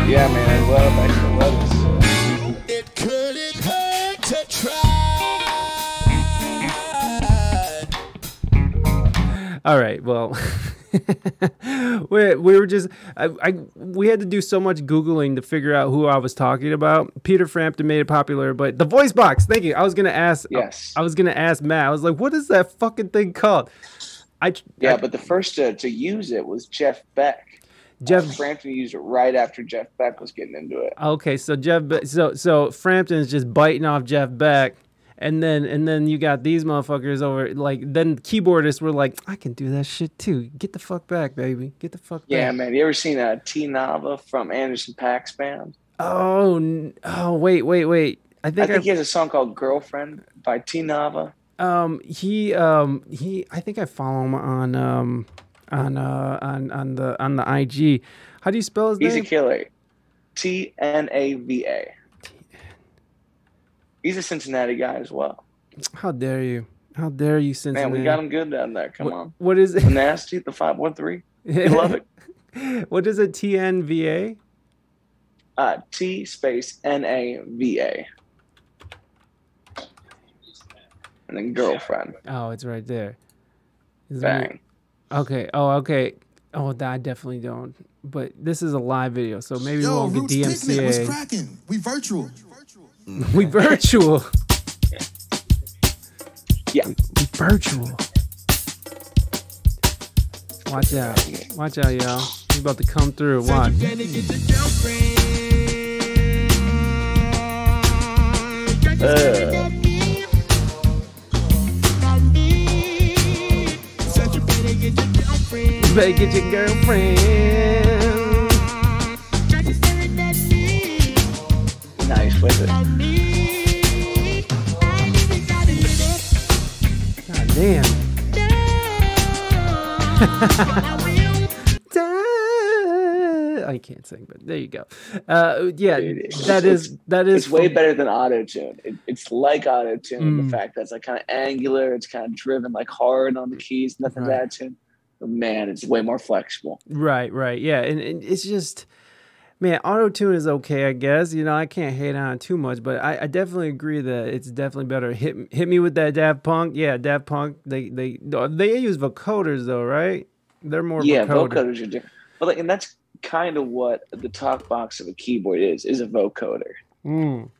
Yeah, man. I love it. It couldn't hurt to try. All right, well, we, we were just, I, I, we had to do so much Googling to figure out who I was talking about. Peter Frampton made it popular, but the voice box, thank you. I was going to ask, yes. I, I was going to ask Matt, I was like, what is that fucking thing called? I, yeah, I, but the first to, to use it was Jeff Beck. Jeff uh, Frampton used it right after Jeff Beck was getting into it. Okay, so Jeff, Be so so Frampton is just biting off Jeff Beck, and then and then you got these motherfuckers over. Like then keyboardists were like, I can do that shit too. Get the fuck back, baby. Get the fuck yeah, back. Yeah, man. You ever seen a T Nava from Anderson .Paak's band? Oh, oh, wait, wait, wait. I think I think I, he has a song called "Girlfriend" by T Nava. Um, he um he. I think I follow him on um. On uh on on the on the I G, how do you spell his name? He's a killer, T N A V A. He's a Cincinnati guy as well. How dare you? How dare you, Cincinnati? Man, we got him good down there. Come what, on. What is it? Nasty, the five one three. You love it. What is a T N V A? Uh, T space N A V A. And then girlfriend. Oh, it's right there. Is Bang. There Okay. Oh, okay. Oh, I definitely don't. But this is a live video, so maybe Yo, we won't get D M C A. What's cracking? We virtual. We virtual. Yeah. We, we virtual. Watch out. Watch out, y'all. He's about to come through. Watch. Uh. You better get your girlfriend. Nice with it. God damn. I can't sing, but there you go. Uh, yeah, Dude, that is that is. It's way better than auto tune. It, it's like auto tune. Mm. The fact that it's like kind of angular, it's kind of driven like hard on the keys. Nothing's right. Out of tune. Man, it's way more flexible. Right, right, yeah, and, and it's just, man, auto tune is okay, I guess. You know, I can't hate on it too much, but I, I definitely agree that it's definitely better. Hit, hit me with that Daft Punk, yeah, Daft Punk. They, they, they use vocoders though, right? They're more yeah, vocoder. vocoders are different. Well, like, and that's kind of what the talk box of a keyboard is is a vocoder. Mm.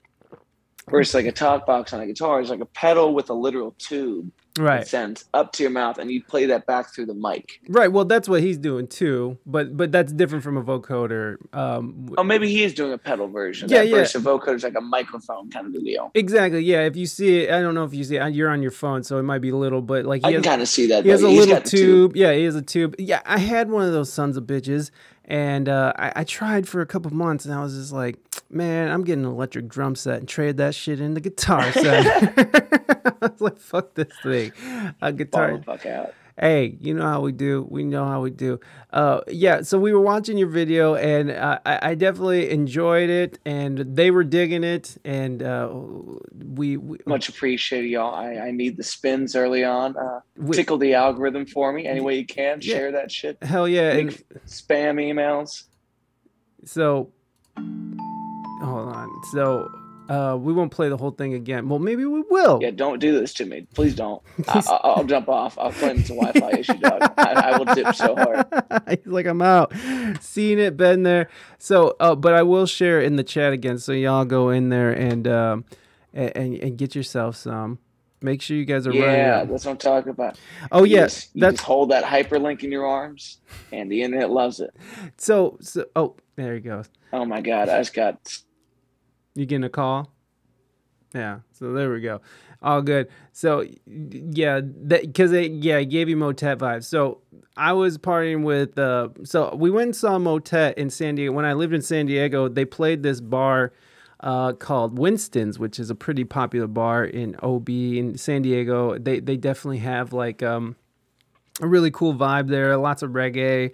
Whereas like a talk box on a guitar is like a pedal with a literal tube. Right, sends up to your mouth, and you play that back through the mic. Right. Well, that's what he's doing too, but but that's different from a vocoder. Um, oh, maybe he is doing a pedal version. Yeah, yeah. Versus a vocoder is like a microphone kind of video. Exactly. Yeah. If you see it, I don't know if you see it. You're on your phone, so it might be little, but like he I has, can kind of see that. He though. has a he's little tube. tube. Yeah, he has a tube. Yeah, I had one of those sons of bitches, and uh, I, I tried for a couple months, and I was just like, man, I'm getting an electric drum set and trade that shit in the guitar set. I was like, fuck this thing. A guitar. The fuck out. Hey, you know how we do. We know how we do. Uh, yeah, so we were watching your video, and uh, I, I definitely enjoyed it, and they were digging it, and uh, we, we... Much appreciated, y'all. I, I need the spins early on. Uh, we, tickle the algorithm for me any way you can. Yeah. Share that shit. Hell yeah. And, spam emails. So, hold on. So... Uh, we won't play the whole thing again. Well, maybe we will. Yeah, don't do this to me. Please don't. I, I'll, I'll jump off. I'll claim it's a Wi-Fi issue, dog. I, I will dip so hard. He's like, I'm out. Seen it, been there. So, uh, but I will share in the chat again. So y'all go in there and, um, and, and and get yourself some. Make sure you guys are yeah, running. Yeah, that's what I'm talking about. Oh, you yes. Just, you that's... just hold that hyperlink in your arms, and the internet loves it. So, so oh, there he goes. Oh, my God. I just got... You getting a call? Yeah. So there we go. All good. So yeah, that because it yeah it gave you Motet vibes. So I was partying with uh. So we went and saw Motet in San Diego. When I lived in San Diego, they played this bar, uh, called Winston's, which is a pretty popular bar in O B in San Diego. They they definitely have like um, a really cool vibe there. Lots of reggae.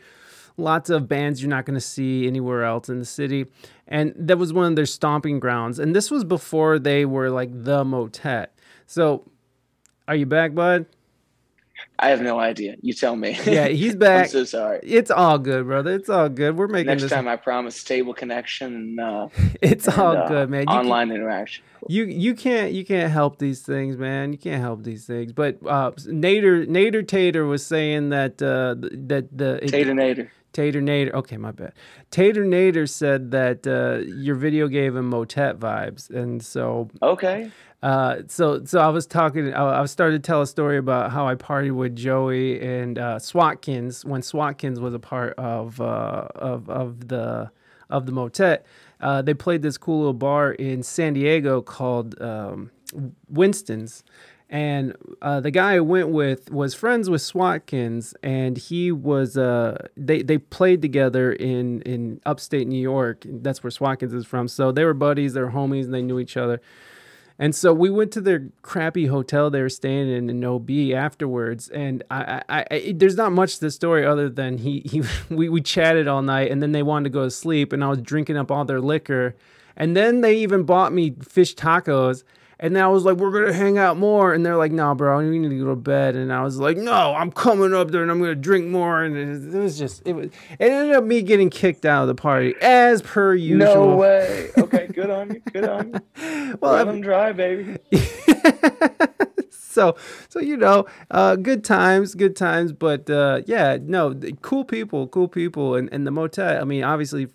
Lots of bands you're not going to see anywhere else in the city. And that was one of their stomping grounds. And this was before they were like the Motet. So, are you back, bud? I have no idea. You tell me. Yeah, he's back. I'm so sorry. It's all good, brother. It's all good. We're making Next this... time, I promise, stable connection. And, uh, it's and, all uh, good, man. You online can, interaction. You you can't you can't help these things, man. You can't help these things. But uh, Nader Nader Tater was saying that uh, that the Tater Nader. Tater Nader. Okay, my bad. Tater Nader said that uh, your video gave him Motet vibes, and so okay. Uh, so so I was talking. I, I started to tell a story about how I partied with Joey and uh, Swatkins when Swatkins was a part of uh, of of the of the Motet. Uh, they played this cool little bar in San Diego called um, Winston's. And uh, the guy I went with was friends with Swatkins, and he was uh, they they played together in in upstate New York. That's where Swatkins is from. So they were buddies, they were homies, and they knew each other. And so we went to their crappy hotel they were staying in in O B afterwards. And I, I, I there's not much to the story other than he he we we chatted all night, and then they wanted to go to sleep, and I was drinking up all their liquor, and then they even bought me fish tacos. And then I was like, we're going to hang out more. And they're like, no, nah, bro, you need to go to bed. And I was like, no, I'm coming up there and I'm going to drink more. And it was just, it, was, it ended up me getting kicked out of the party as per usual. No way. Okay, good on you. Good on you. Well, let them dry, baby. so, so you know, uh, good times, good times. But uh, yeah, no, cool people, cool people. And, and the Motet, I mean, obviously,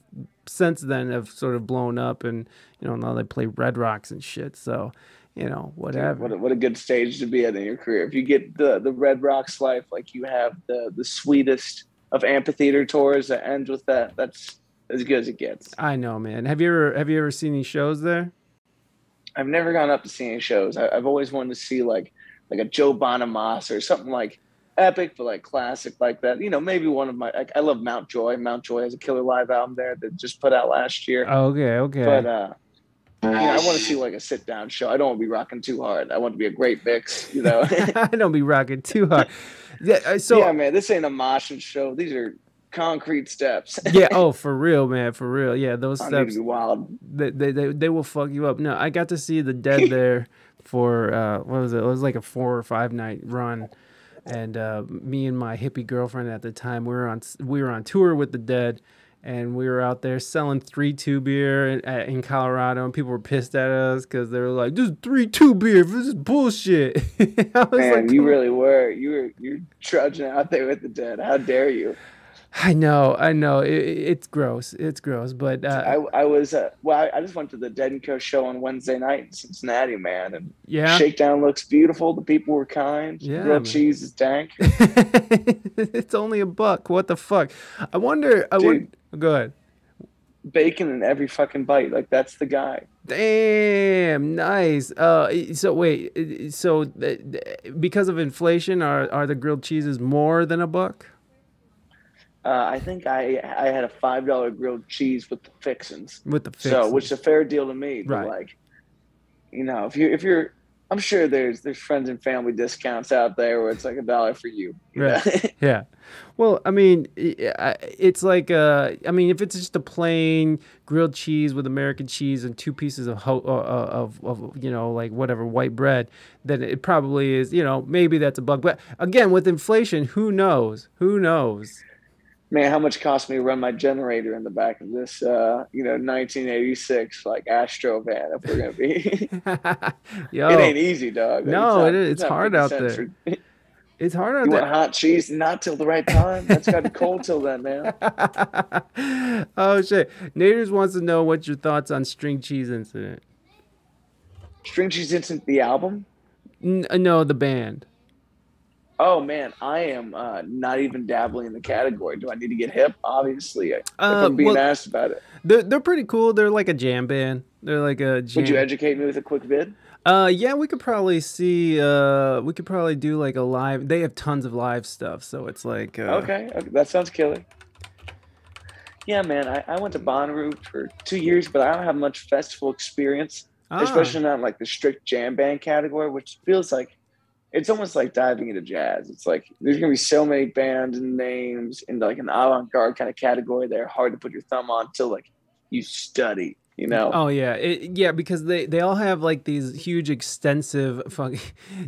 since then have sort of blown up, and you know now they play Red Rocks and shit, so you know whatever. Dude, what, a, what a good stage to be at in your career if you get the the Red Rocks life, like you have the the sweetest of amphitheater tours that ends with that. That's as good as it gets. I know, man. Have you ever have you ever seen any shows there? I've never gone up to see any shows. I, I've always wanted to see like like a Joe Bonamassa or something like epic, but like classic like that. You know, maybe one of my, like, I love Mountjoy. Mountjoy has a killer live album there that just put out last year. Oh, okay, okay. But uh, you know, I want to see like a sit down show. I don't want to be rocking too hard. I want to be a great mix, you know. I don't be rocking too hard. Yeah, so yeah, man, this ain't a moshing show. These are concrete steps. Yeah. Oh, for real, man. For real. Yeah, those I steps. Need to be wild. They, they they they will fuck you up. No, I got to see the Dead there for uh, what was it? It was like a four or five night run. And uh, me and my hippie girlfriend at the time, we were on we were on tour with the Dead, and we were out there selling three two beer in, in Colorado, and people were pissed at us because they were like, "This is three two beer, this is bullshit." I was Man, like, you really were. You were you're trudging out there with the Dead. How dare you? I know, I know. It, it's gross. It's gross. But uh, I, I was uh, well. I just went to the Dead and Co show on Wednesday night in Cincinnati, man. And yeah, Shakedown looks beautiful. The people were kind. Yeah, grilled cheese is dank. It's only a buck. What the fuck? I wonder. I would go ahead. Bacon in every fucking bite. Like that's the guy. Damn, nice. Uh, so wait. So because of inflation, are are the grilled cheeses more than a buck? Uh, I think I I had a five dollar grilled cheese with the fixins. With the fixins. So which is a fair deal to me. Right. Like, you know, if you if you're, I'm sure there's there's friends and family discounts out there where it's like a dollar for you. you right. Yeah. Well, I mean, it's like uh, I mean, if it's just a plain grilled cheese with American cheese and two pieces of ho of, of of you know like whatever white bread, then it probably is. You know, maybe that's a buck. But again, with inflation, who knows? Who knows? Man, how much cost me to run my generator in the back of this, uh, you know, nineteen eighty-six, like, Astro van, if we're going to be. Yo, it ain't easy, dog. No, it's, not, it is, it's, it's hard out there. For... It's hard out you there. You want hot cheese? Not till the right time. That's got to be cold till then, man. Oh, shit. Naders wants to know what your thoughts on String Cheese Incident. String Cheese Incident, the album? N no, the band. Oh, man, I am uh, not even dabbling in the category. Do I need to get hip? Obviously, if uh, I'm being well, asked about it. They're, they're pretty cool. They're like a jam band. They're like a jam. Would you educate me with a quick vid? Uh, yeah, we could probably see, uh, we could probably do like a live. They have tons of live stuff, so it's like. Uh, okay, okay, that sounds killer. Yeah, man, I, I went to Bonnaroo for two years, but I don't have much festival experience, ah. especially not in like the strict jam band category, which feels like. It's almost like diving into jazz. It's like there's going to be so many bands and names in like an avant-garde kind of category. They're hard to put your thumb on until like you study, you know? Oh, yeah. It, yeah, because they, they all have like these huge, extensive fucking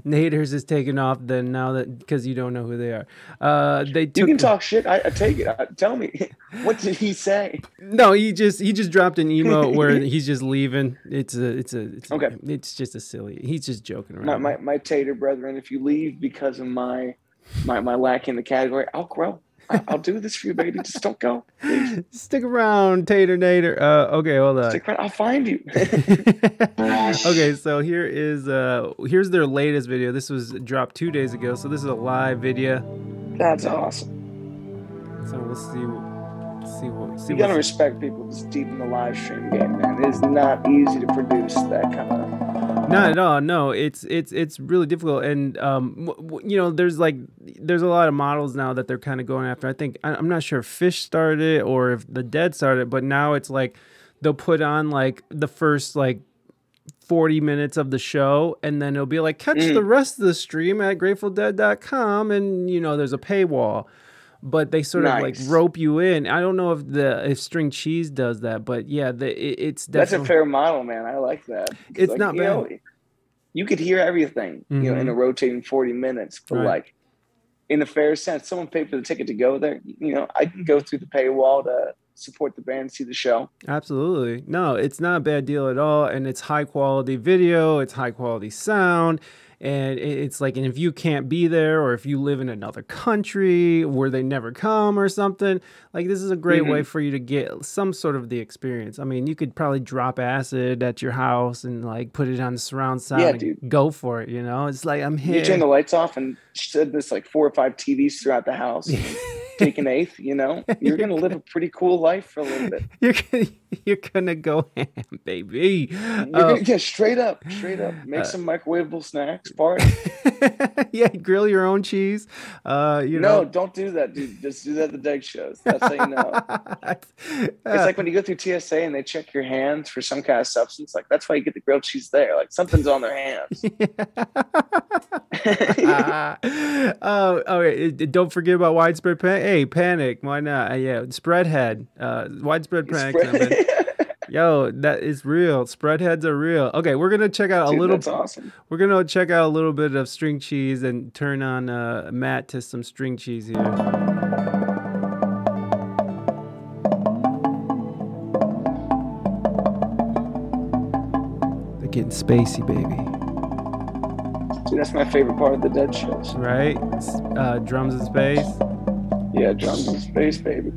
Naders is taken off then now that because you don't know who they are. Uh, they took... You can talk shit. I, I take it. I, tell me. What did he say? No, he just he just dropped an emote where he's just leaving. It's a it's a it's okay. A, it's just a silly. He's just joking around. My my, my tater brethren, if you leave because of my my my lack in the category, I'll grow. I'll do this for you, baby. Just don't go. Please. Stick around, Tater Nader. Uh, okay, hold on. Stick around. I'll find you. Okay, so here is uh, here's their latest video. This was dropped two days ago, so this is a live video. That's awesome. So we'll see. We'll see what. See you gotta respect people that's deep in the live stream game, man. It is not easy to produce that kind of. Not at all. No, it's it's it's really difficult, and um, w w you know, there's like there's a lot of models now that they're kind of going after. I think I I'm not sure if Fish started it or if The Dead started it, but now it's like they'll put on like the first like forty minutes of the show, and then it'll be like catch mm. the rest of the stream at Grateful Dead dot com, and you know there's a paywall. But they sort nice. of like rope you in. I don't know if the if String Cheese does that, but yeah, the, it, it's definitely... That's a fair model, man. I like that. It's like, not bad. You know, you could hear everything, mm-hmm. you know, in a rotating forty minutes, but right. like in a fair sense, someone paid for the ticket to go there. You know, I can go through the paywall to support the band, see the show. Absolutely. No, it's not a bad deal at all, and it's high quality video. It's high quality sound. And it's like, and if you can't be there, or if you live in another country where they never come or something, like this is a great mm-hmm. way for you to get some sort of the experience. I mean, you could probably drop acid at your house and like put it on the surround sound yeah, and dude. go for it, you know? It's like, I'm here. You turn the lights off and said this like four or five T Vs throughout the house. Take an eighth, you know, you're gonna live a pretty cool life for a little bit. You're gonna, you're gonna go ham, baby. You're um, gonna get straight up, straight up. Make uh, some microwavable snacks, party. Yeah, grill your own cheese. Uh, you no, know. don't do that, dude. Just do that at the Deg shows. That's how you know. uh, it's like when you go through T S A and they check your hands for some kind of substance. Like that's why you get the grilled cheese there. Like something's on their hands. uh, oh, okay. Don't forget about Widespread Panic. Hey, Panic, why not? Uh, yeah, Spreadhead, uh, Widespread Panic. Spread Yo, that is real. Spreadheads are real. Okay, we're gonna check out a Dude, little. That's awesome. We're gonna check out a little bit of String Cheese and turn on uh, Matt to some String Cheese here. They're getting spacey, baby. Dude, that's my favorite part of the Dead shows. Right? Uh, drums and space. Yeah, drums in space, baby.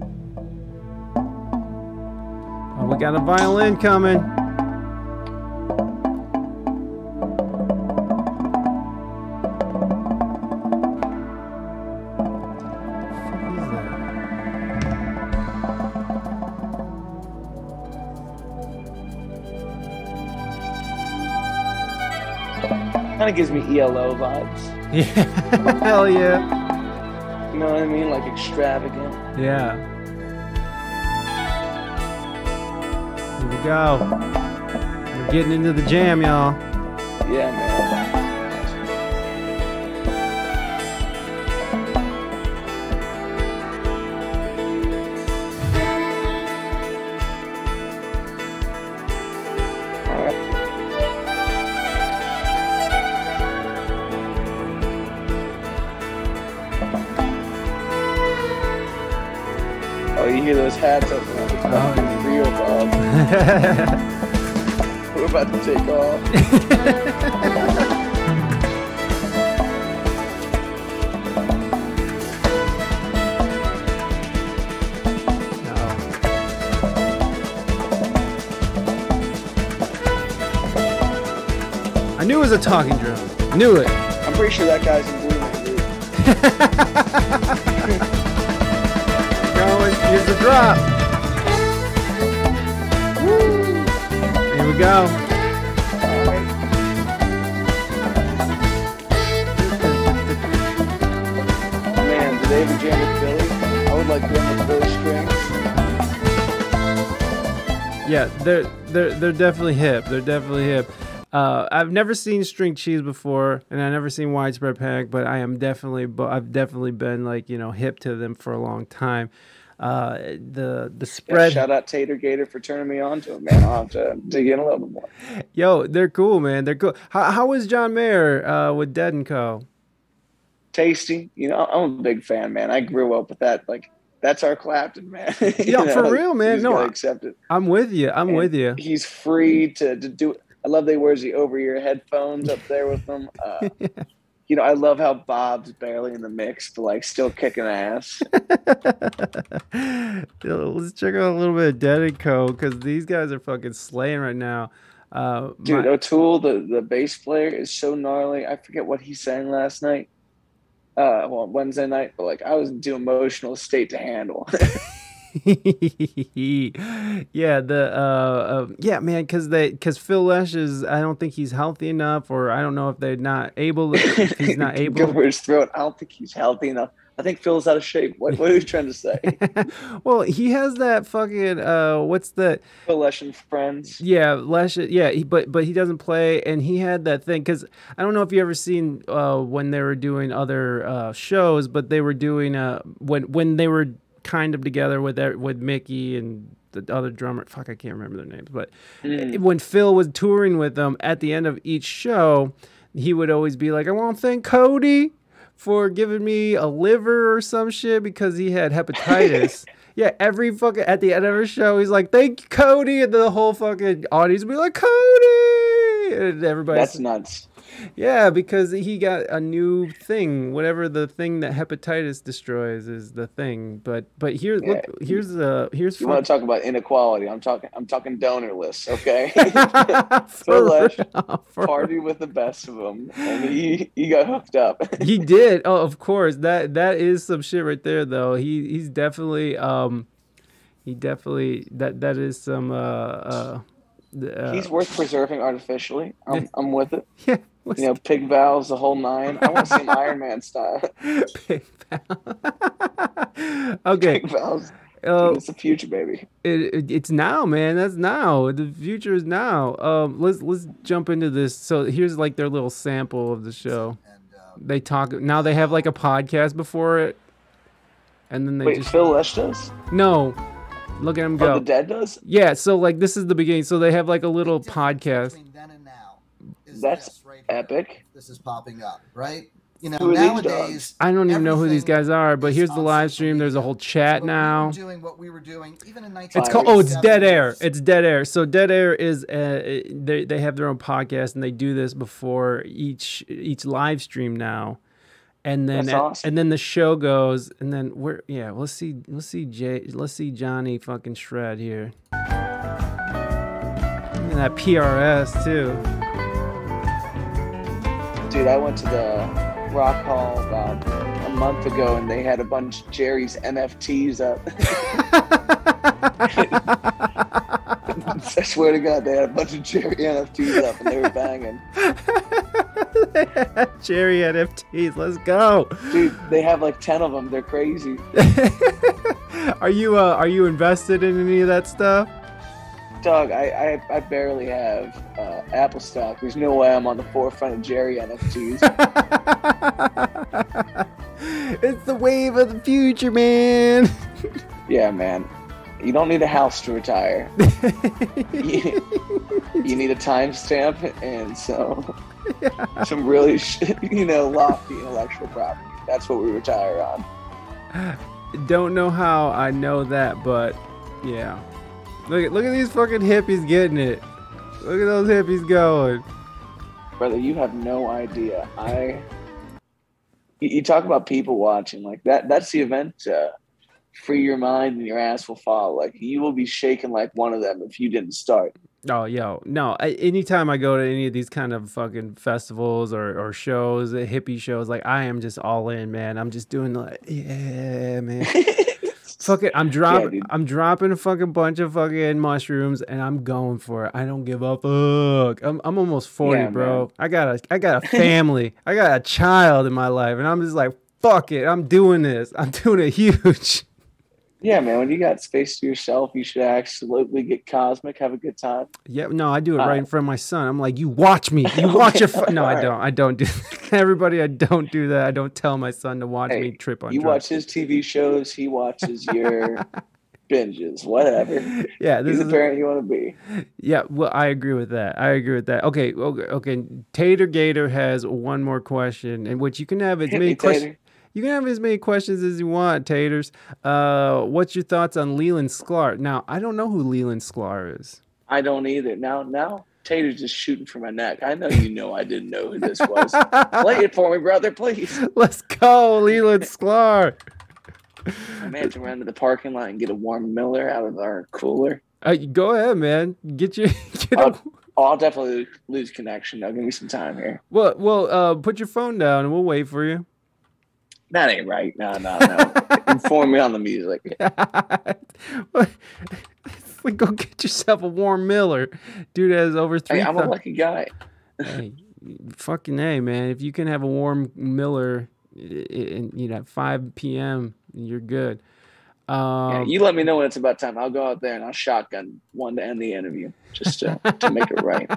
Oh, we got a violin coming. Kind of gives me E L O vibes. Yeah, hell yeah. You know what I mean? Like extravagant. Yeah. Here we go. We're getting into the jam, y'all. Yeah, man. All right. You hear those hats open up, it's probably oh. real, Bob. We're about to take off. No. I knew it was a talking drum. Knew it. I'm pretty sure that guy's in blue, man. Here's the drop. Woo. Here we go. Man, do they ever jam with Billy? I would like to jam with Billy Strings. Yeah, they're they're they're definitely hip. They're definitely hip. Uh, I've never seen String Cheese before, and I've never seen Widespread Panic, but I am definitely, but I've definitely been like you know hip to them for a long time. Uh, the the spread. Yeah, shout out Tater Gator for turning me on to it, man. I'll have to dig in a little bit more. Yo, they're cool, man. They're cool. How how was John Mayer uh, with Dead and Co? Tasty. You know, I'm a big fan, man. I grew up with that. Like that's our Clapton, man. Yeah, you know, for like, real, man. No, accept it. I'm with you. I'm and with you. He's free to to do it. I love that he wears the over-ear headphones up there with them. Uh, you know, I love how Bob's barely in the mix, but like still kicking ass. Let's check out a little bit of Dead and Co. because these guys are fucking slaying right now. Uh, Dude, my... O'Toole, the, the bass player, is so gnarly. I forget what he sang last night. Uh, well, Wednesday night, but like I was in too emotional a state to handle. yeah, the uh, uh, yeah, man, because they because Phil Lesh is, I don't think he's healthy enough, or I don't know if they're not able. If he's not able. Go for his throat. I don't think he's healthy enough. I think Phil's out of shape. What, what are you trying to say? Well, he has that fucking uh, what's the Phil Lesh and Friends? Yeah, Lesh. Yeah, he, but but he doesn't play, and he had that thing because I don't know if you ever seen uh, when they were doing other uh, shows, but they were doing uh, when when they were kind of together with with Mickey and the other drummer. Fuck, I can't remember their names, but mm. when Phil was touring with them, at the end of each show, he would always be like, "I want to thank Cody for giving me a liver or some shit because he had hepatitis." Yeah, every fucking, at the end of his show, he's like, "Thank you, Cody," and the whole fucking audience would be like, "Cody!" And everybody. That's nuts. Yeah, because he got a new thing, whatever the thing that hepatitis destroys is the thing. But but here's yeah. look, here's the uh, here's. You want to talk about inequality? I'm talking I'm talking donor lists, okay? For Lesh, party with the best of them, and he he got hooked up. He did. Oh, of course. That that is some shit right there, though. He he's definitely um, he definitely that that is some uh. uh Uh, he's worth preserving artificially. I'm, yeah. I'm with it. Yeah, you know, pig valves, the whole nine. I want to see him Iron Man style. Pig valves. Okay. Pig valves. Uh, it's the future, baby. It, it, it's now, man. That's now. The future is now. Um, let's let's jump into this. So here's like their little sample of the show. And, um, they talk now. They have like a podcast before it, and then they wait. Just, Phil Lesh does? No. Look at him go. Oh, the Dead does? Yeah, so like this is the beginning. So they have like a little podcast. Then and now is That's right epic. Here. This is popping up, right? You know, nowadays I don't even know who these guys are, but here's the live stream. There's a whole chat now. Doing what we were doing, even in it's called oh, it's Dead Air. It's Dead Air. So Dead Air is uh, they they have their own podcast and they do this before each each live stream now. And then, awesome. and then the show goes, and then we're yeah. Let's see, let's see Jay, let's see Johnny fucking shred here. And that P R S too. Dude, I went to the Rock Hall about a month ago, and they had a bunch of Jerry's N F Ts up. I swear to God, they had a bunch of Jerry N F Ts up, and they were banging. Jerry N F Ts, let's go, dude. They have like ten of them. They're crazy. Are you uh, are you invested in any of that stuff, Doug? I I, I barely have uh, Apple stock. There's no way I'm on the forefront of Jerry N F Ts. It's the wave of the future, man. Yeah, man. You don't need a house to retire. you, you need a timestamp and so yeah. some really, you know, lofty intellectual property. That's what we retire on. Don't know how I know that, but yeah. Look at look at these fucking hippies getting it. Look at those hippies going. Brother, you have no idea. I. You talk about people watching like that. That's the event. Uh, Free your mind and your ass will fall. Like you will be shaking like one of them if you didn't start. Oh, yo, no. I, anytime I go to any of these kind of fucking festivals or, or shows, hippie shows, like I am just all in, man. I'm just doing like, yeah, man. Fuck it. I'm dropping. Yeah, I'm dropping a fucking bunch of fucking mushrooms, and I'm going for it. I don't give a fuck. I'm I'm almost forty, yeah, bro. Man. I got a I got a family. I got a child in my life, and I'm just like, fuck it. I'm doing this. I'm doing it huge. Yeah, man, when you got space to yourself, you should absolutely get cosmic, have a good time. Yeah, no, I do it All right right in front of my son. I'm like, you watch me. You watch your... No, I don't. I don't do that. Everybody, I don't do that. I don't tell my son to watch hey, me trip on You drugs. Watch his T V shows. He watches your... binges, whatever. Yeah, this He's is the parent a, you want to be. Yeah, well, I agree with that. I agree with that. Okay, okay, okay. Tater Gator has one more question, and which you can have as many questions. You can have as many questions as you want, Taters. Uh, what's your thoughts on Leland Sklar? Now, I don't know who Leland Sklar is. I don't either. Now, now taters just shooting from my neck. I know you know I didn't know who this was. Play it for me, brother, please. Let's go, Leland Sklar. I managed to run to the parking lot and get a warm Miller out of our cooler. Uh, go ahead, man. Get your. Get I'll, I'll definitely lose connection. I'll give me some time here. Well, well, uh, put your phone down and we'll wait for you. That ain't right. No, no, no. Inform me on the music. Go get yourself a warm Miller. Dude has over three. Hey, I'm a lucky guy. Hey, fucking A, man. If you can have a warm Miller in, you know, at five P M, you're good. Um, yeah, you let me know when it's about time. I'll go out there and I'll shotgun one to end the interview just to, to make it right.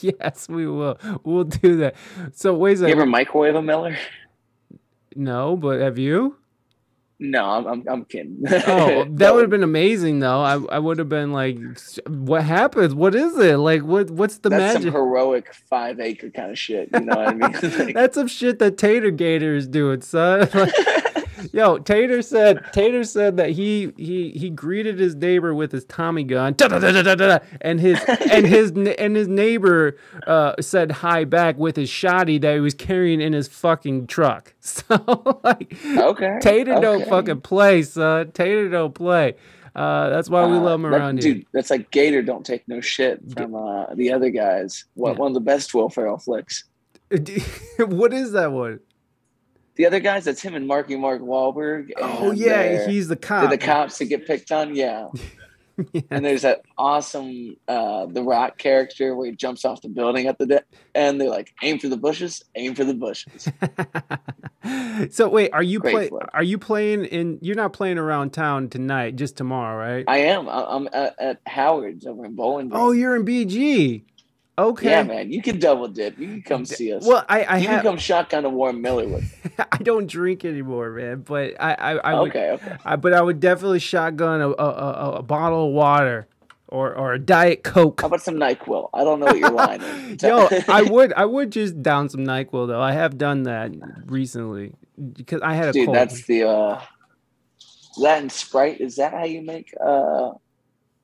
Yes, we will. We'll do that. So, wait a second. You ever microwave a Miller? No, but have you? No, I'm I'm, I'm kidding. Oh, that would have been amazing, though. I I would have been like, what happens? What is it? Like, what what's the That's magic? That's some heroic five acre kind of shit. You know what I mean? Like, that's some shit that Tater Gator is doing, son. Like, yo, Tater said Tater said that he he he greeted his neighbor with his Tommy gun, da, da, da, da, da, da, and his and his and his neighbor uh, said hi back with his shotty that he was carrying in his fucking truck. So like, okay, Tater okay. don't fucking play, son. Tater don't play. Uh, that's why we uh, love him around that, here. Dude, that's like Gator don't take no shit from uh, the other guys. What yeah. one of the best Will Ferrell flicks? What is that one? The other guys, that's him and Marky Mark Wahlberg. Oh, yeah, he's the cop. They're the cops that get picked on, yeah. Yes. And there's that awesome uh, The Rock character where he jumps off the building at the de and they're like, aim for the bushes, aim for the bushes. So wait, are you play flip. Are you playing in? You're not playing around town tonight, just tomorrow, right? I am. I I'm at, at Howard's over in Bowling. Oh, you're in B G. Okay. Yeah, man, you can double dip. You can come see us. Well, I, I you have, can come shotgun a warm Miller with. I don't drink anymore, man. But I, I, I would, okay, okay. I, but I would definitely shotgun a, a, a, a bottle of water or or a Diet Coke. How about some NyQuil? I don't know what your line is. Yo, I would, I would just down some NyQuil though. I have done that recently because I had a Dude, cold. That's the uh, that and Sprite. Is that how you make uh?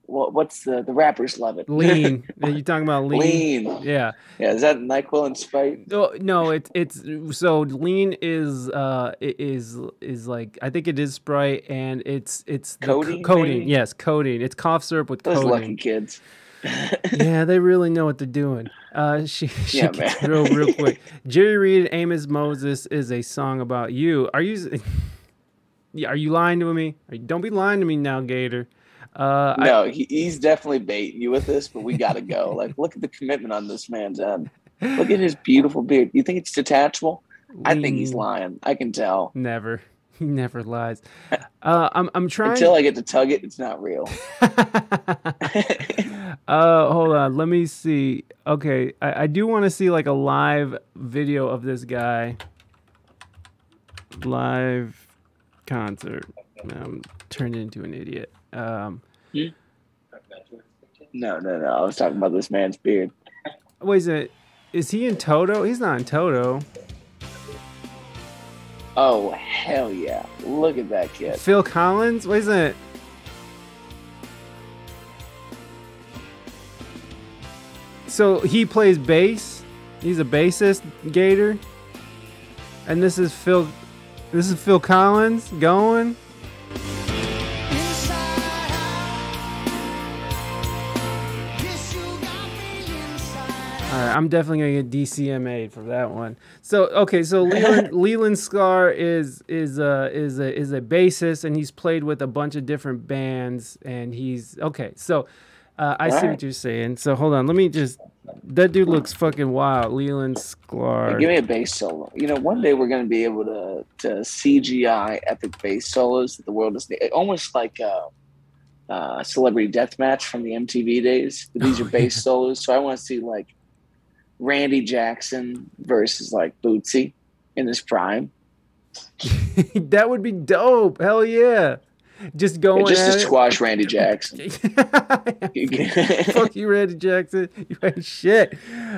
What's the the rappers love it? Lean. Are you talking about lean? Lean. Yeah. Yeah. Is that NyQuil and Sprite? No, no. It's it's so lean is uh is is like I think it is Sprite and it's it's codeine. Codeine. Yes, codeine. It's cough syrup with codeine. Those lucky kids. Yeah, they really know what they're doing. Uh, she she yeah, gets real real quick. Jerry Reed, Amos Moses is a song about you. Are you? Are you lying to me? Don't be lying to me now, Gator. Uh, no, I, he, he's definitely baiting you with this, but we gotta go. Like, look at the commitment on this man's end. Look at his beautiful beard. You think it's detachable? I think he's lying. I can tell. Never, he never lies. Uh, I'm, I'm trying until I get to tug it. It's not real. uh, hold on, let me see. Okay, I, I do want to see like a live video of this guy. Live concert. I'm turned into an idiot. Um, yeah. No, no, no. I was talking about this man's beard. Wait, is it? Is he in Toto? He's not in Toto. Oh hell yeah! Look at that kid. Phil Collins. Wait, is it? So he plays bass. He's a bassist, Gator. And this is Phil. This is Phil Collins going. I'm definitely gonna get D C M A'd for that one. So okay, so Leland, Leland Sklar is is uh is a is a bassist and he's played with a bunch of different bands and he's okay. So uh, I All see right. what you're saying. So hold on, let me just. That dude looks fucking wild, Leland Sklar. Hey, give me a bass solo. You know, one day we're gonna be able to to C G I epic bass solos that the world is almost like. Uh, uh Celebrity Deathmatch from the M T V days. These are bass solos, so I want to see like. Randy Jackson versus like Bootsy in his prime. That would be dope. Hell yeah. Just going yeah, just to squash it. Randy Jackson. Fuck you, Randy Jackson. You ain't shit.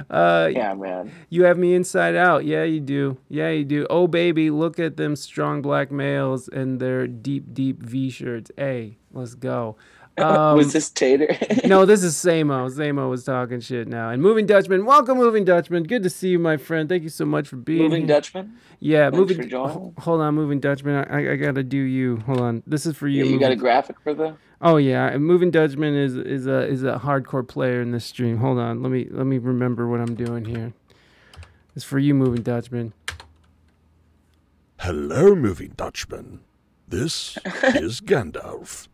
Uh, yeah, man. You have me inside out. Yeah, you do. Yeah, you do. Oh, baby, look at them strong black males and their deep, deep V-shirts. Hey, let's go. Um, was this Tater? No, this is Samo. Samo was talking shit now. And Moving Dutchman, welcome, Moving Dutchman. Good to see you, my friend. Thank you so much for being Moving here. Dutchman? Yeah, Thanks Moving Dutchman. Hold on, Moving Dutchman. I, I gotta do you. Hold on. This is for you. Yeah, you Moving. Got a graphic for the? Oh yeah, and Moving Dutchman is is a is a hardcore player in this stream. Hold on, let me let me remember what I'm doing here. It's for you, Moving Dutchman. Hello, Moving Dutchman. This is Gandalf.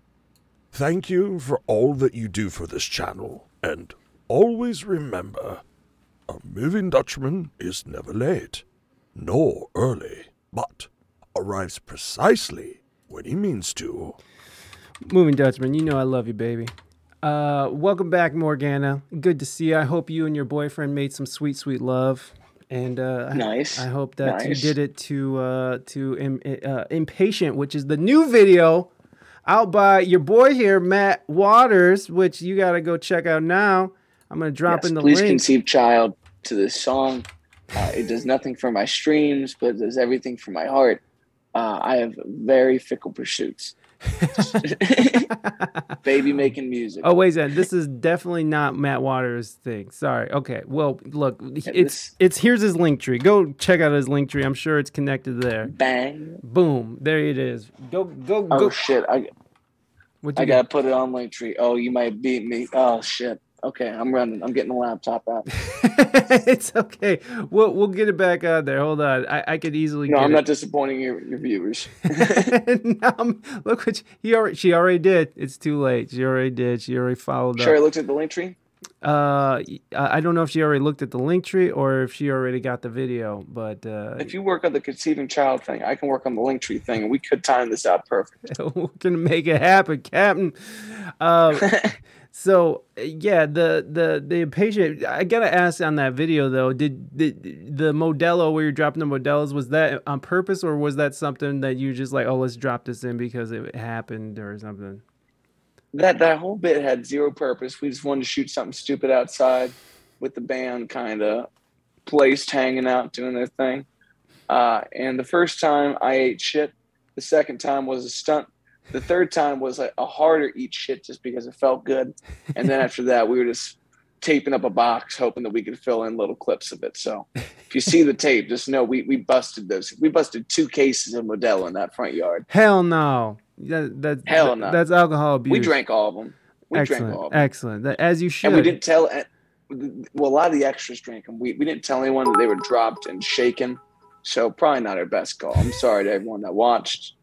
Thank you for all that you do for this channel, and always remember, a Moving Dutchman is never late, nor early, but arrives precisely when he means to. Moving Dutchman, you know I love you, baby. Uh, welcome back, Morgana. Good to see you. I hope you and your boyfriend made some sweet, sweet love. And uh, nice. I, I hope that nice. You did it to uh, to im uh, Impatient, which is the new video out by your boy here, Matt Waters, which you got to go check out now. I'm going to drop yes, in the please link. Please conceive child to this song. Uh, it does nothing for my streams, but it does everything for my heart. Uh, I have very fickle pursuits. Baby making music. Oh wait, Zen, this is definitely not Matt Waters' thing. Sorry. Okay. Well, look, it's this... it's here's his link tree. Go check out his link tree. I'm sure it's connected there. Bang. Boom. There it is. Go go go. Oh shit. I you I gotta put it on link tree. Oh, you might beat me. Oh shit. Okay, I'm running. I'm getting the laptop out. It's okay. We'll we'll get it back on there. Hold on. I, I could easily. No, get I'm it. Not disappointing your, your viewers. No, I'm, look what she, he already. She already did. It's too late. She already did. She already followed up. She already looked at the link tree. Uh, I don't know if she already looked at the link tree or if she already got the video. But uh, if you work on the conceiving child thing, I can work on the link tree thing, and we could time this out perfect. We can make it happen, Captain. Um. So yeah, the the the Impatient. I gotta ask on that video though. Did the the Modelo where you're dropping the Modelos, was that on purpose or was that something that you just like, oh, let's drop this in because it happened or something? That that whole bit had zero purpose. We just wanted to shoot something stupid outside with the band, kind of placed, hanging out, doing their thing. Uh, and the first time I ate shit. The second time was a stunt. The third time was like a harder eat shit just because it felt good. And then after that, we were just taping up a box, hoping that we could fill in little clips of it. So if you see the tape, just know we, we busted this. We busted two cases of Modelo in that front yard. Hell no. That, that, Hell no. That, that's alcohol abuse. We drank all of them. We Excellent. drank all of them. Excellent. As you should. And we didn't tell – well, a lot of the extras drank them. We, we didn't tell anyone that they were dropped and shaken. So probably not our best call. I'm sorry to everyone that watched.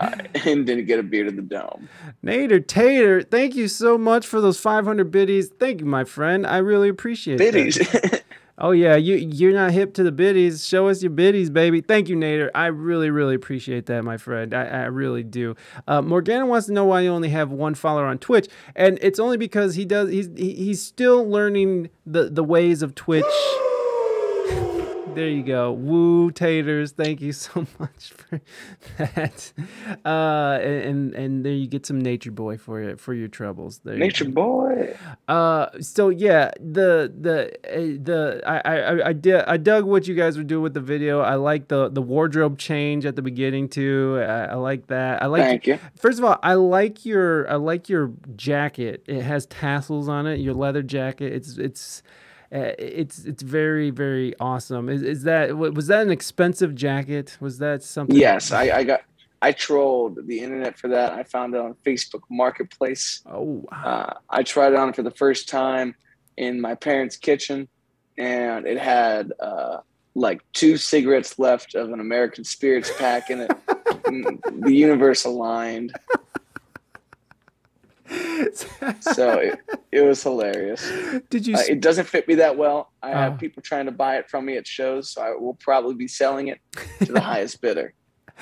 Uh, and didn't get a beer to the dome. Nader Tater, thank you so much for those five hundred biddies. Thank you, my friend. I really appreciate it. Biddies. Oh, yeah. You, you're not hip to the biddies. Show us your biddies, baby. Thank you, Nader. I really, really appreciate that, my friend. I, I really do. Uh, Morgana wants to know why you only have one follower on Twitch. And it's only because he does. He's, he's still learning the, the ways of Twitch. There you go. Woo, Taters. Thank you so much for that. Uh, and and there you get some Nature Boy for it, for your troubles. There Nature you Boy. Uh, so yeah, the the the I I I did I dug what you guys were doing with the video. I like the the wardrobe change at the beginning too. I, I like that. I like. Thank you. First of all, I like your I like your jacket. It has tassels on it. Your leather jacket. It's it's. Uh, it's it's very very awesome. Is is that was that an expensive jacket? Was that something? Yes, I, I got I trolled the internet for that. I found it on Facebook Marketplace. Oh wow! Uh, I tried it on for the first time in my parents' kitchen, and it had uh, like two cigarettes left of an American Spirits pack in it. The universe aligned. So it, it was hilarious. Did you uh, it doesn't fit me that well. I uh, have people trying to buy it from me at shows, so I will probably be selling it to the highest bidder.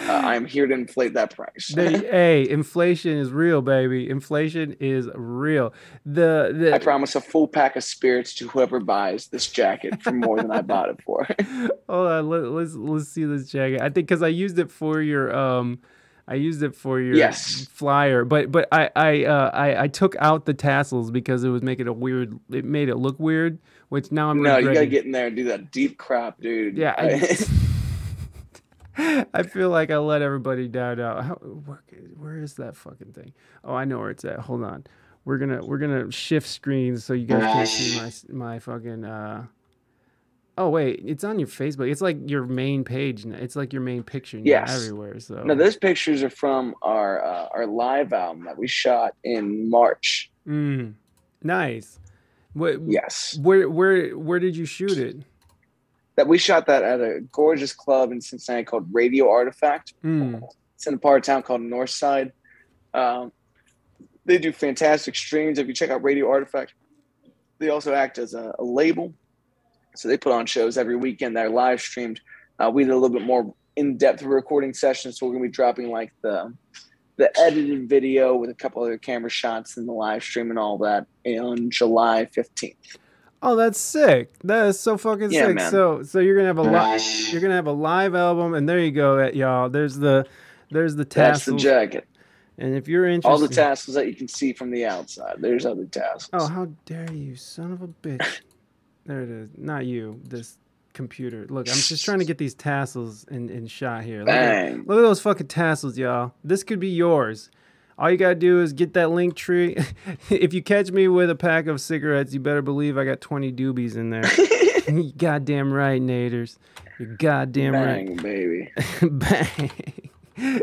uh, I'm here to inflate that price. They, hey, inflation is real, baby. Inflation is real. The, the I promise a full pack of spirits to whoever buys this jacket for more than I bought it for. Hold on, let, let's let's see this jacket. I think because I used it for your um I used it for your yes. flyer, but but I I, uh, I I took out the tassels because it was making a weird. It made it look weird, which now I'm. No, regretting. You gotta get in there and do that deep crop, dude. Yeah. I, I feel like I let everybody down. Out. How, where, where is that fucking thing? Oh, I know where it's at. Hold on. We're gonna we're gonna shift screens so you guys can't see my my fucking. Uh... Oh wait, it's on your Facebook. It's like your main page. It's like your main picture. Yes. Everywhere. So no, those pictures are from our uh, our live album that we shot in March. Mm. Nice. What, yes. Where where where did you shoot it? That we shot that at a gorgeous club in Cincinnati called Radio Artifact. Mm. It's in a part of town called Northside. Um, they do fantastic streams. If you check out Radio Artifact, they also act as a, a label. So they put on shows every weekend. They're live streamed. Uh, we did a little bit more in-depth recording sessions. So we're going to be dropping like the the edited video with a couple other camera shots and the live stream and all that on July fifteenth. Oh, that's sick. That is so fucking yeah, sick. Man. So so you're gonna have a live you're gonna have a live album, and there you go, y'all. There's the there's the tassels. That's the jacket. And if you're interested, all the tassels that you can see from the outside. There's other tassels. Oh, how dare you, son of a bitch. There it is. Not you, this computer. Look, I'm just trying to get these tassels in, in shot here. Look at, look at those fucking tassels, y'all. This could be yours. All you got to do is get that link tree. If you catch me with a pack of cigarettes, you better believe I got twenty doobies in there. You goddamn right, Naders. You're goddamn Bang, right. Baby. Bang,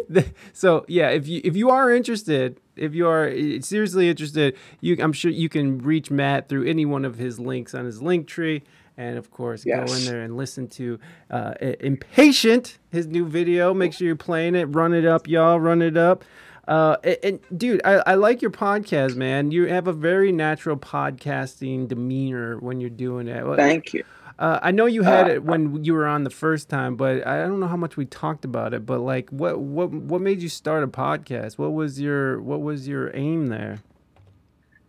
baby. So, yeah, if you if you are interested, if you are seriously interested, you I'm sure you can reach Matt through any one of his links on his link tree. And, of course, yes. Go in there and listen to uh, Impatient, his new video. Make sure you're playing it. Run it up, y'all. Run it up. Uh, and, and dude, I, I like your podcast, man. You have a very natural podcasting demeanor when you're doing it. Thank you. Uh, I know you had uh, it when you were on the first time, but I don't know how much we talked about it. But like, what, what, what made you start a podcast? What was your, what was your aim there?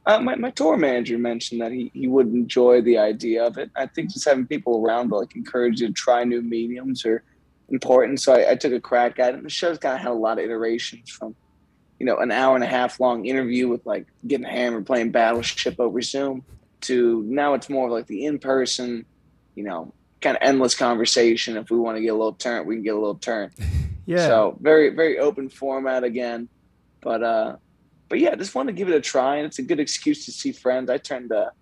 Uh, my, my tour manager mentioned that he, he would enjoy the idea of it. I think just having people around that like encourage you to try new mediums are important. So I, I took a crack at it. The show's kind of had a lot of iterations from, you know, an hour and a half long interview with like getting hammered playing Battleship over Zoom to now it's more of like the in-person, you know, kind of endless conversation. If we want to get a little turnt, we can get a little turnt. Yeah. So very, very open format again. But, uh, but yeah, just want to give it a try. And it's a good excuse to see friends. I tend to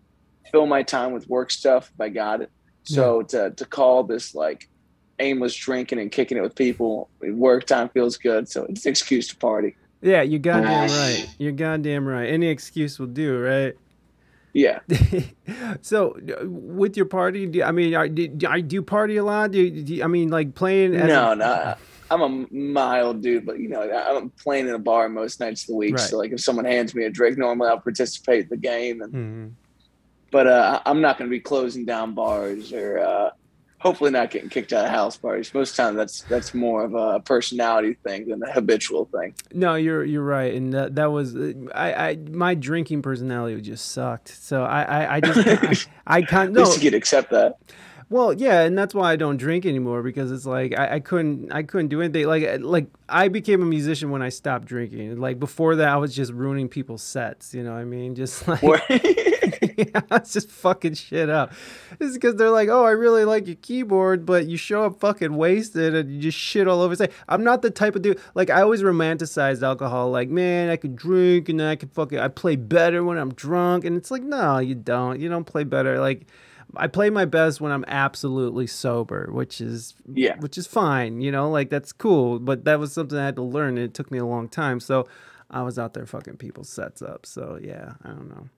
fill my time with work stuff if I got it. So yeah. to, to call this like aimless drinking and kicking it with people, work time feels good. So it's an excuse to party. Yeah, you're goddamn right. You're goddamn right. Any excuse will do, right? Yeah. So, with your party, do, I mean, are, do, do you party a lot? Do, do I mean, like playing? As no, a... no. I'm a mild dude, but you know, I'm playing in a bar most nights of the week. Right. So, like, if someone hands me a drink, normally I'll participate in the game. And mm-hmm. but uh, I'm not going to be closing down bars or uh, hopefully not getting kicked out of house parties. Most times, that's that's more of a personality thing than a habitual thing. No, you're you're right, and that, that was I, I my drinking personality just sucked. So I I, I just I, I can't. No. At least you could accept that. Well, yeah, and that's why I don't drink anymore because it's like I, I couldn't I couldn't do anything. Like like I became a musician when I stopped drinking. Like before that, I was just ruining people's sets. You know what I mean? Just like. Yeah, it's just fucking shit up. It's because they're like, oh, I really like your keyboard, but you show up fucking wasted and you just shit all over. Say, I'm not the type of dude. Like, I always romanticized alcohol. Like, man, I could drink and I could fucking, I play better when I'm drunk. And it's like, no, you don't. You don't play better. Like, I play my best when I'm absolutely sober, which is yeah, which is fine. You know, like that's cool. But that was something I had to learn, and it took me a long time. So I was out there fucking people's sets up. So yeah, I don't know.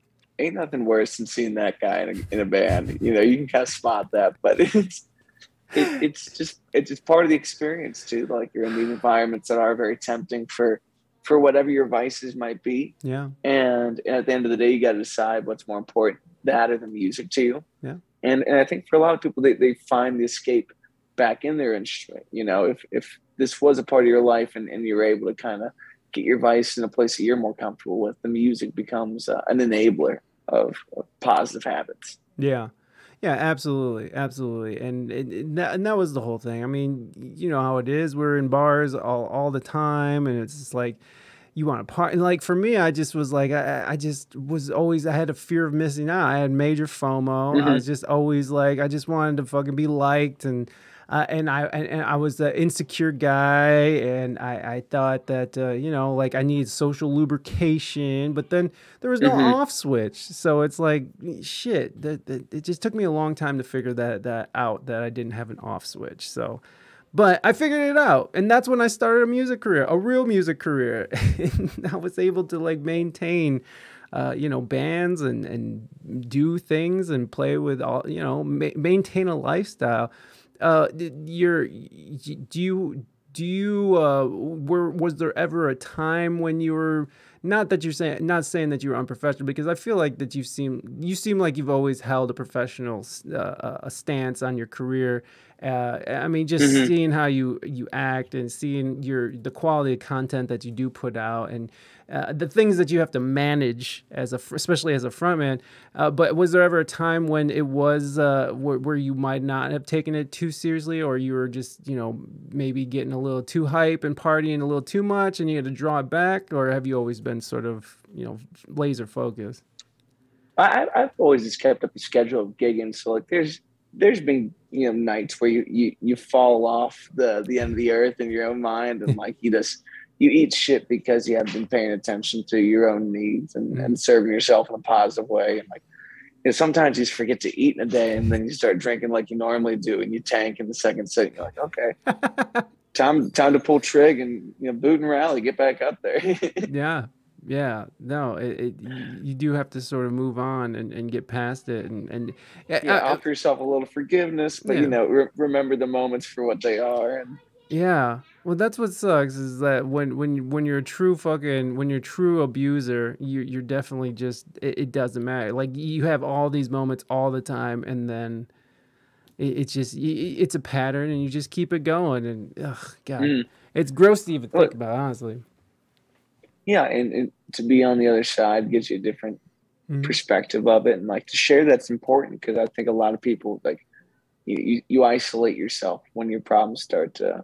Ain't nothing worse than seeing that guy in a, in a band. You know, you can kind of spot that, but it's it, it's just it's just part of the experience too. Like you're in these environments that are very tempting for for whatever your vices might be. Yeah. And, and at the end of the day, you got to decide what's more important, that or the music to you. Yeah. And and I think for a lot of people, they they find the escape back in their instrument. You know, if if this was a part of your life and and you're able to kind of get your vice in a place that you're more comfortable with, the music becomes uh, an enabler of, of positive habits. Yeah. Yeah, absolutely. Absolutely. And, it, it, that, and that was the whole thing. I mean, you know how it is. We're in bars all, all the time. And it's just like, you want to party. Like for me, I just was like, I, I just was always, I had a fear of missing out. I had major FOMO. Mm-hmm. I was just always like, I just wanted to fucking be liked and, uh, and I and, and I was the insecure guy, and I, I thought that uh, you know, like I needed social lubrication, but then there was no mm-hmm. off switch, so it's like shit. That, that it just took me a long time to figure that that out that I didn't have an off switch. So. But I figured it out, and that's when I started a music career, a real music career. And I was able to like maintain, uh, you know, bands and and do things and play with all, you know, ma maintain a lifestyle. Uh, you're, do you do you uh, were was there ever a time when you were not that you're saying not saying that you were unprofessional, because I feel like that you seem you seem like you've always held a professional uh, a stance on your career. Uh, I mean, just mm-hmm. seeing how you, you act and seeing your the quality of content that you do put out and uh, the things that you have to manage, as a, especially as a frontman. Uh, but was there ever a time when it was uh, where, where you might not have taken it too seriously, or you were just, you know, maybe getting a little too hype and partying a little too much and you had to draw it back? Or have you always been sort of, you know, laser focused? I, I've always just kept up a schedule of gigging. So, like, there's there's been, you know, nights where you, you, you fall off the, the end of the earth in your own mind. And like, you just, you eat shit because you haven't been paying attention to your own needs and, and serving yourself in a positive way. And like, you know, sometimes you just forget to eat in a day, and then you start drinking like you normally do, and you tank in the second set. You're like, okay, time, time to pull trig and, you know, boot and rally, get back up there. Yeah. Yeah, no, it, it, you do have to sort of move on and, and get past it, and and yeah, I, offer yourself a little forgiveness, but yeah. you know, re remember the moments for what they are. And yeah, well, that's what sucks is that when when when you're a true fucking when you're a true abuser, you you're definitely just it, it doesn't matter. Like you have all these moments all the time, and then it, it's just it, it's a pattern, and you just keep it going. And ugh, God, mm. it's gross to even think Look. about, honestly. Yeah, and, and to be on the other side gives you a different mm-hmm. perspective of it, and like to share that's important, because I think a lot of people like you, you, you isolate yourself when your problems start to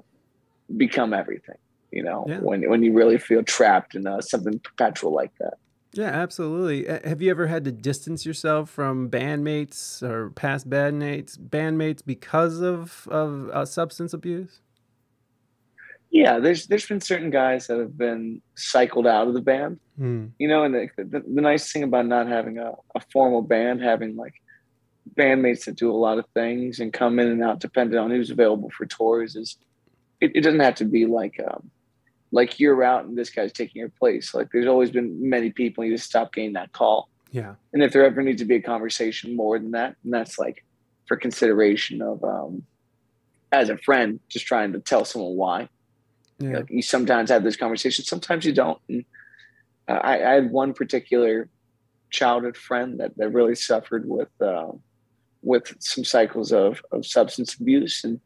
become everything. You know, yeah. when when you really feel trapped in uh, something perpetual like that. Yeah, absolutely. Have you ever had to distance yourself from bandmates or past bandmates bandmates because of of uh, substance abuse? Yeah, there's there's been certain guys that have been cycled out of the band, mm. you know. And the, the the nice thing about not having a, a formal band, having like bandmates that do a lot of things and come in and out, depending on who's available for tours, is it, it doesn't have to be like um like you're out and this guy's taking your place. Like there's always been many people, and you just stop getting that call. Yeah, and if there ever needs to be a conversation more than that, and that's like for consideration of um as a friend, just trying to tell someone why. Yeah. Like you sometimes have this conversation, sometimes you don't. And, uh, I, I had one particular childhood friend that, that really suffered with uh, with some cycles of, of substance abuse, and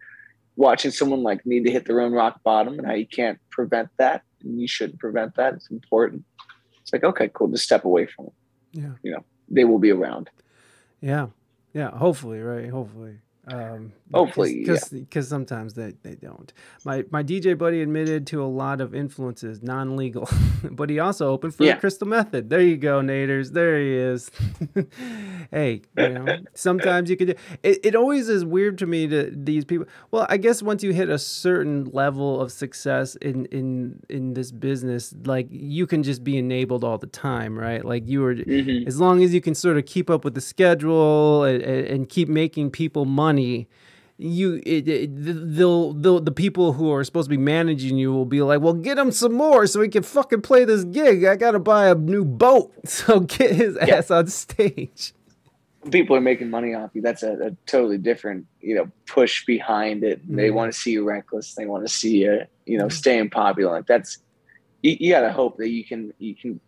watching someone like need to hit their own rock bottom and how you can't prevent that and you shouldn't prevent that. It's important. It's like, okay, cool. Just step away from them. Yeah. You know, they will be around. Yeah. Yeah. Hopefully. Right. Hopefully. Um, Hopefully, cause, yeah. Because sometimes they, they don't. My my D J buddy admitted to a lot of influences, non-legal, but he also opened for yeah. the Crystal Method. There you go, Naders. There he is. Hey, you know, sometimes you could. It it always is weird to me to these people. Well, I guess once you hit a certain level of success in in in this business, like you can just be enabled all the time, right? Like you were, mm-hmm. as long as you can sort of keep up with the schedule and, and keep making people money. You, it, it, they'll, they'll, the people who are supposed to be managing you will be like, well, get him some more so he can fucking play this gig. I gotta buy a new boat, so get his yeah. ass on stage. People are making money off you. That's a, a totally different, you know, push behind it. Mm-hmm. They want to see you reckless. They want to see you, you know, mm-hmm. staying popular. Like that's, you, you gotta hope that you can, you can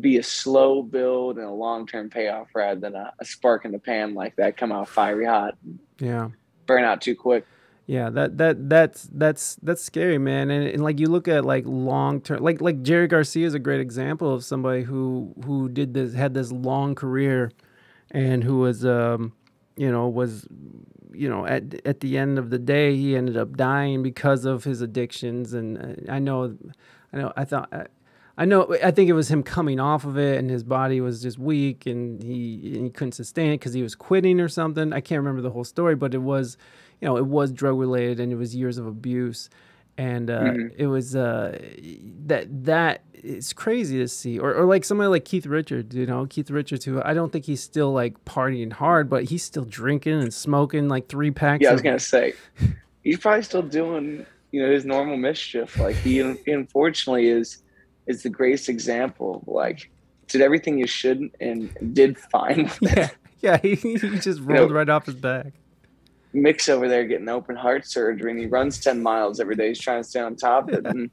be a slow build and a long-term payoff rather than a, a spark in the pan like that, come out fiery hot. Yeah. Burn out too quick. Yeah. That, that, that's, that's, that's scary, man. And, and like, you look at like long-term, like, like Jerry Garcia is a great example of somebody who, who did this, had this long career and who was, um, you know, was, you know, at, at the end of the day, he ended up dying because of his addictions. And I know, I know, I thought, I, I I know, I think it was him coming off of it and his body was just weak and he, and he couldn't sustain it because he was quitting or something. I can't remember the whole story, but it was, you know, it was drug related and it was years of abuse. And uh, mm-hmm. it was uh, that that it's crazy to see, or, or like somebody like Keith Richards, you know, Keith Richards, who I don't think he's still like partying hard, but he's still drinking and smoking like three packs. Yeah, I was gonna say he's probably still doing, you know, his normal mischief. Like he, he unfortunately is is the greatest example. Like did everything you shouldn't and did fine with yeah. it. Yeah, he, he just rolled you know, right off his back. Mick's over there getting open heart surgery and he runs ten miles every day. He's trying to stay on top of it. And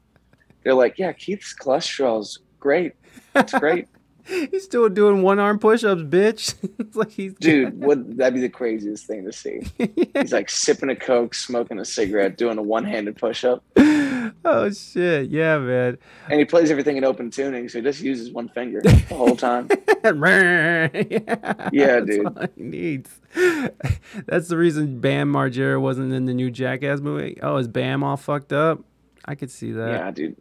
they're like, yeah, Keith's cholesterol's great. It's great. He's still doing one arm push ups, bitch. It's like he's Dude, would that'd be the craziest thing to see. Yeah. He's like sipping a Coke, smoking a cigarette, doing a one handed push up. Oh shit, yeah, man. And he plays everything in open tuning, so he just uses one finger the whole time. yeah, yeah, dude. That's all he needs. That's the reason Bam Margera wasn't in the new Jackass movie. Oh, is Bam all fucked up? I could see that. Yeah, dude.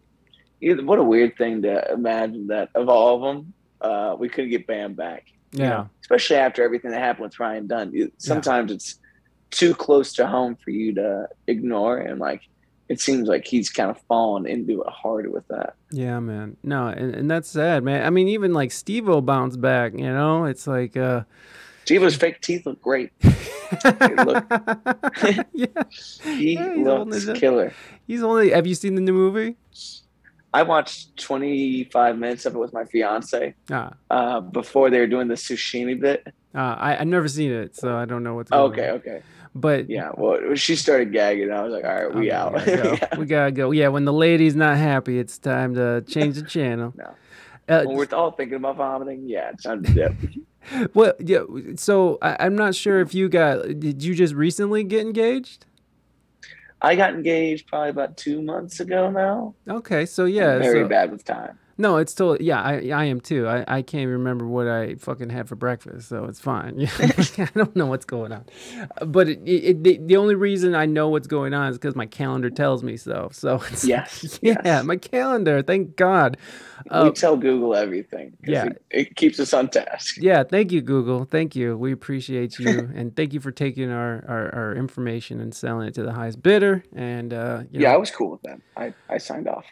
Either, what a weird thing to imagine that of all of them, uh, we couldn't get Bam back. Yeah. You know? Especially after everything that happened with Ryan Dunn. Sometimes yeah. it's too close to home for you to ignore, and like it seems like he's kind of fallen into it hard with that. Yeah, man. No, and, and that's sad, man. I mean, even like Steve-O bounced back, you know? It's like... Uh, Steve-O's fake teeth look great. look. yeah. He yeah, looks killer. He's only... Have you seen the new movie? I watched twenty-five minutes of it with my fiance ah. uh, before they were doing the sushimi bit. Uh, I, I've never seen it, so I don't know what's going okay, on. Okay, okay. But yeah, well, she started gagging. And I was like, all right, we okay, out. We gotta, go. yeah. we gotta go. Yeah, when the lady's not happy, it's time to change the channel. no. Uh, when we're all thinking about vomiting, yeah, it's time to dip. Well, yeah, so I, I'm not sure if you got, did you just recently get engaged? I got engaged probably about two months ago now. Okay, so yeah. I'm very so, bad with time. No, it's totally, yeah, I, I am too. I, I can't remember what I fucking had for breakfast, so it's fine. I don't know what's going on. But it, it, the, the only reason I know what's going on is because my calendar tells me so. So it's, yes, yeah, yes. my calendar, thank God. Uh, we tell Google everything. Yeah. It, it keeps us on task. Yeah, thank you, Google. Thank you. We appreciate you. And thank you for taking our, our, our information and selling it to the highest bidder. And uh, you Yeah, know, I was cool with that. I, I signed off.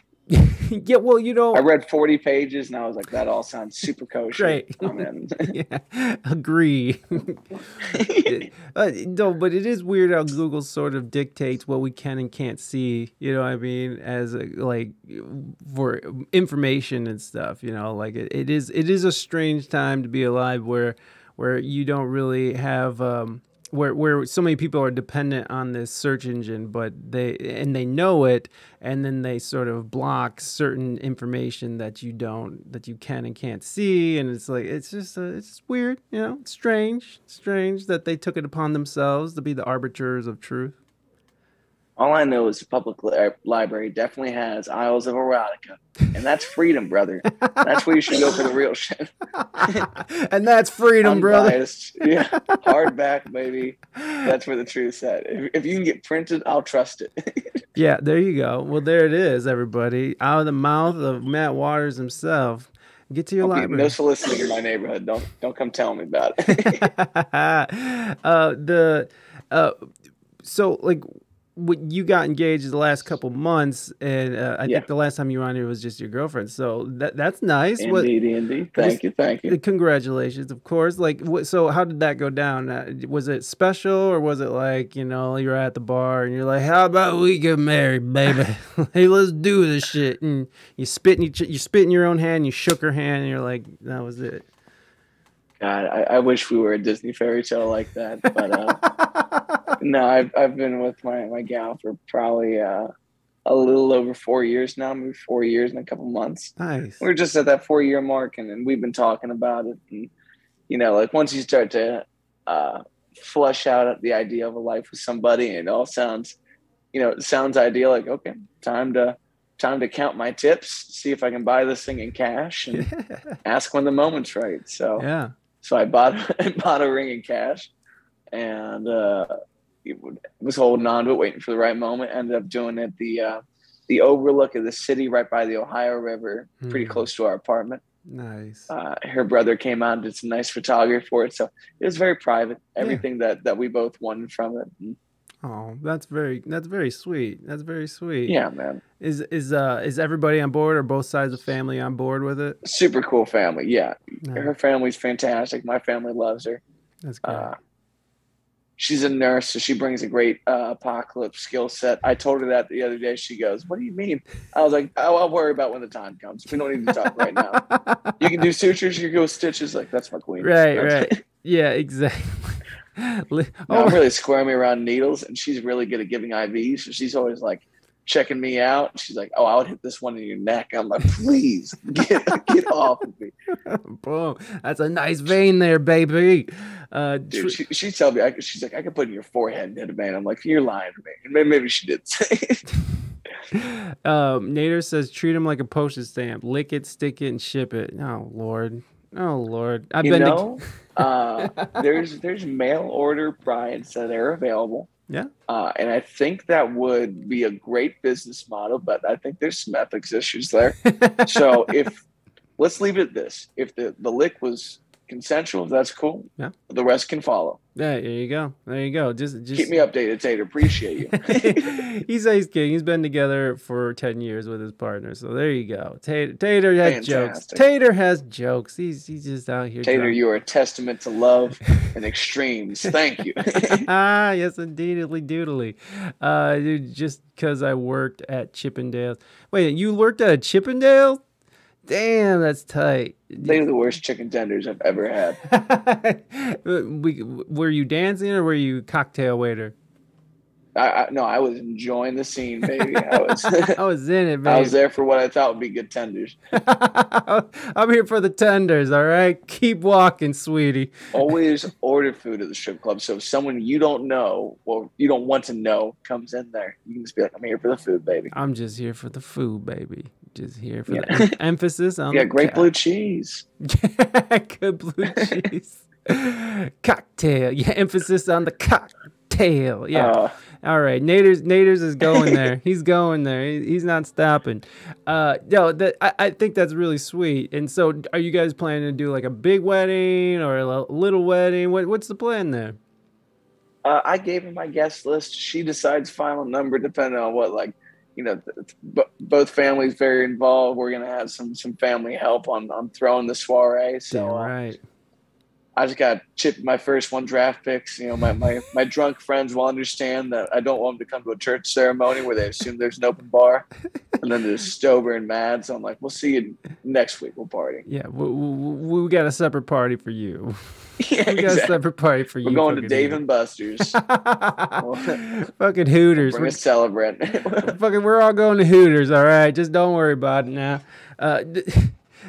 Yeah, well, you know, I read forty pages and I was like, that all sounds super kosher. Right. I'm in. Yeah, agree. uh, no, but it is weird how Google sort of dictates what we can and can't see, you know what I mean, as a, like for information and stuff, you know, like it, it is it is a strange time to be alive where where you don't really have um Where where so many people are dependent on this search engine, but they and they know it, and then they sort of block certain information that you don't that you can and can't see, and it's like it's just uh, it's weird, you know, it's strange, strange that they took it upon themselves to be the arbiters of truth. All I know is the public li library definitely has aisles of erotica, and that's freedom, brother. That's where you should go for the real shit. And that's freedom, I'm brother. Biased. Yeah, hardback, baby. That's where the truth's at. If, if you can get printed, I'll trust it. Yeah, there you go. Well, there it is, everybody. Out of the mouth of Matt Waters himself. Get to your okay, library. No soliciting in my neighborhood. Don't don't come tell me about it. uh, the uh, so like. When you got engaged the last couple months, and uh, I yeah. think the last time you were on here was just your girlfriend. So that that's nice. Indeed, indeed. Thank was, you, thank you. Congratulations, of course. Like, what, so how did that go down? Uh, was it special, or was it like, you know, you're at the bar and you're like, "How about we get married, baby? Hey, let's do this shit." And you spit in each, you spit in your own hand. You shook her hand, and you're like, "That was it." God, I, I wish we were a Disney fairy tale like that, but. Uh... No, I've I've been with my my gal for probably uh, a little over four years now, maybe four years and a couple months. Nice. We're just at that four year mark, and, and we've been talking about it, and you know, like once you start to uh, flush out the idea of a life with somebody, and it all sounds, you know, it sounds ideal. Like okay, time to time to count my tips, see if I can buy this thing in cash, and yeah. ask when the moment's right. So yeah, so I bought I bought a ring in cash, and. Uh, It was holding on to it, waiting for the right moment. Ended up doing it the uh, the overlook of the city right by the Ohio River, mm. pretty close to our apartment. Nice. Uh, her brother came out and did some nice photography for it. So it was very private, everything yeah. that, that we both won from it. Oh, that's very, that's very sweet. That's very sweet. Yeah, man. Is, is, uh, is everybody on board, or both sides of the family on board with it? Super cool family. Yeah. Nice. Her family's fantastic. My family loves her. That's great. Uh, she's a nurse, so she brings a great uh, apocalypse skill set. I told her that the other day. She goes, "What do you mean?" I was like, "Oh, I'll worry about when the time comes. We don't need to talk right now. You can do sutures, you can go stitches." Like, that's my queen. Right, that's right. It. Yeah, exactly. Oh, no, I'm really squirmy around needles, and she's really good at giving I Vs. So she's always like checking me out. She's like, "Oh, I would hit this one in your neck." I'm like, "Please get get off of me." Boom! That's a nice vein there, baby. Uh, Dude, she, she told me, I, she's like, "I could put it in your forehead and hit a vein." I'm like, "You're lying to me." And maybe, maybe she did say it. um, Nader says, "Treat him like a postage stamp. Lick it, stick it, and ship it." Oh Lord, oh Lord. I've you been. Know, to... uh, there's there's mail order brides that are available. Yeah, uh, and I think that would be a great business model, but I think there's some ethics issues there. So if let's leave it at this: if the the lick was consensual, that's cool. Yeah, the rest can follow. Yeah, there you go, there you go. Just, just keep me updated, Tate. Appreciate you. He's ice king. He's been together for ten years with his partner. So there you go. Tater, Tater has jokes. Tater has jokes. He's he's just out here. Tater, drunk. You are a testament to love and extremes. Thank you. Ah, yes, indeed, doodly. Uh, dude, just because I worked at Chippendales. Wait, you worked at Chippendales? Damn, that's tight. They are the worst chicken tenders I've ever had. we, were you dancing or were you cocktail waiter? I, I, no, I was enjoying the scene, baby. I was, I was in it, baby. I was there for what I thought would be good tenders. I'm here for the tenders, all right? Keep walking, sweetie. Always order food at the strip club. So if someone you don't know or you don't want to know comes in there, you can just be like, "I'm here for the food, baby. I'm just here for the food, baby." Just here for yeah. the em emphasis on yeah, great blue cheese. Good blue cheese. Cocktail. Yeah, emphasis on the cocktail. Yeah. Uh, All right, Naders Naders is going there. He's going there. He, he's not stopping. Uh, yo, that I, I think that's really sweet. And so, are you guys planning to do like a big wedding or a little wedding? What What's the plan there? Uh, I gave her my guest list. She decides final number depending on what like. You know, both families very involved. We're gonna have some some family help on on throwing the soiree. So uh, right. I just got chipped my first one draft picks. You know, my my my drunk friends will understand that I don't want them to come to a church ceremony where they assume there's an open bar, and then there's sober and mad. So I'm like, "We'll see you next week. We'll party." Yeah, we we, we got a separate party for you. Yeah, we got exactly. a separate party for you. We're going to Dave and Buster's. Fucking Hooters. We're, we're celebrating. Fucking, we're all going to Hooters. All right, just don't worry about it now. Uh,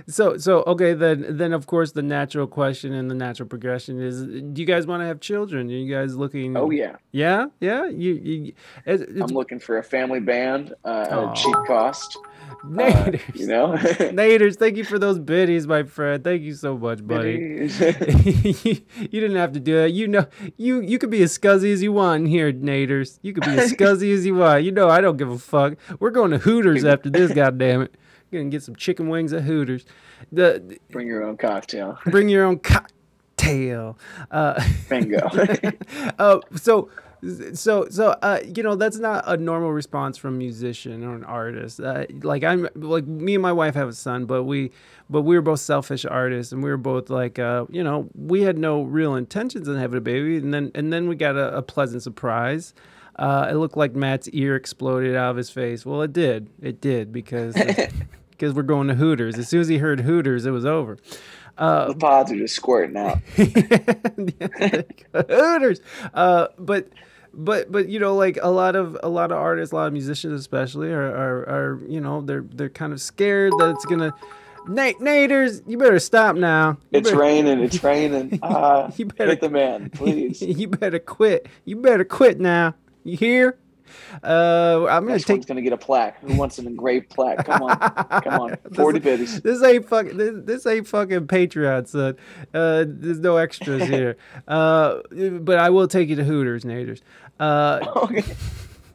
so, so okay. Then, then of course, the natural question and the natural progression is: do you guys want to have children? Are you guys looking? Oh yeah, yeah, yeah. You, you it's, it's, I'm looking for a family band uh, at a cheap cost. Naders, uh, you know, Naders, thank you for those biddies, my friend. Thank you so much, buddy. you, you didn't have to do that. You know, you you could be as scuzzy as you want in here, Naders. You could be as scuzzy as you want. You know, I don't give a fuck. We're going to Hooters after this, goddamn it. We're gonna get some chicken wings at Hooters. The, the bring your own cocktail. Bring your own cocktail. Uh, Bingo. uh, so. So, so uh, you know, that's not a normal response from a musician or an artist. Uh, like I'm, like me and my wife have a son, but we, but we were both selfish artists, and we were both like, uh, you know, we had no real intentions of having a baby, and then and then we got a, a pleasant surprise. Uh, it looked like Matt's ear exploded out of his face. Well, it did, it did, because because we're going to Hooters. As soon as he heard Hooters, it was over. Uh, the pods are just squirting out. Hooters, uh, but. But but you know, like a lot of a lot of artists, a lot of musicians especially are are, are you know, they're they're kind of scared that it's gonna. Na Naders, you better stop now. You it's better... raining. It's raining. Uh, you better hit the man, please. You better quit. You better quit now. You hear? Uh, I'm gonna Next take. One's gonna get a plaque. Who wants an engraved plaque? Come on, come on. Forty biddies. This ain't fucking. This, this ain't fucking Patreon, son. Uh, there's no extras here. Uh, but I will take you to Hooters, Naders. Uh, okay.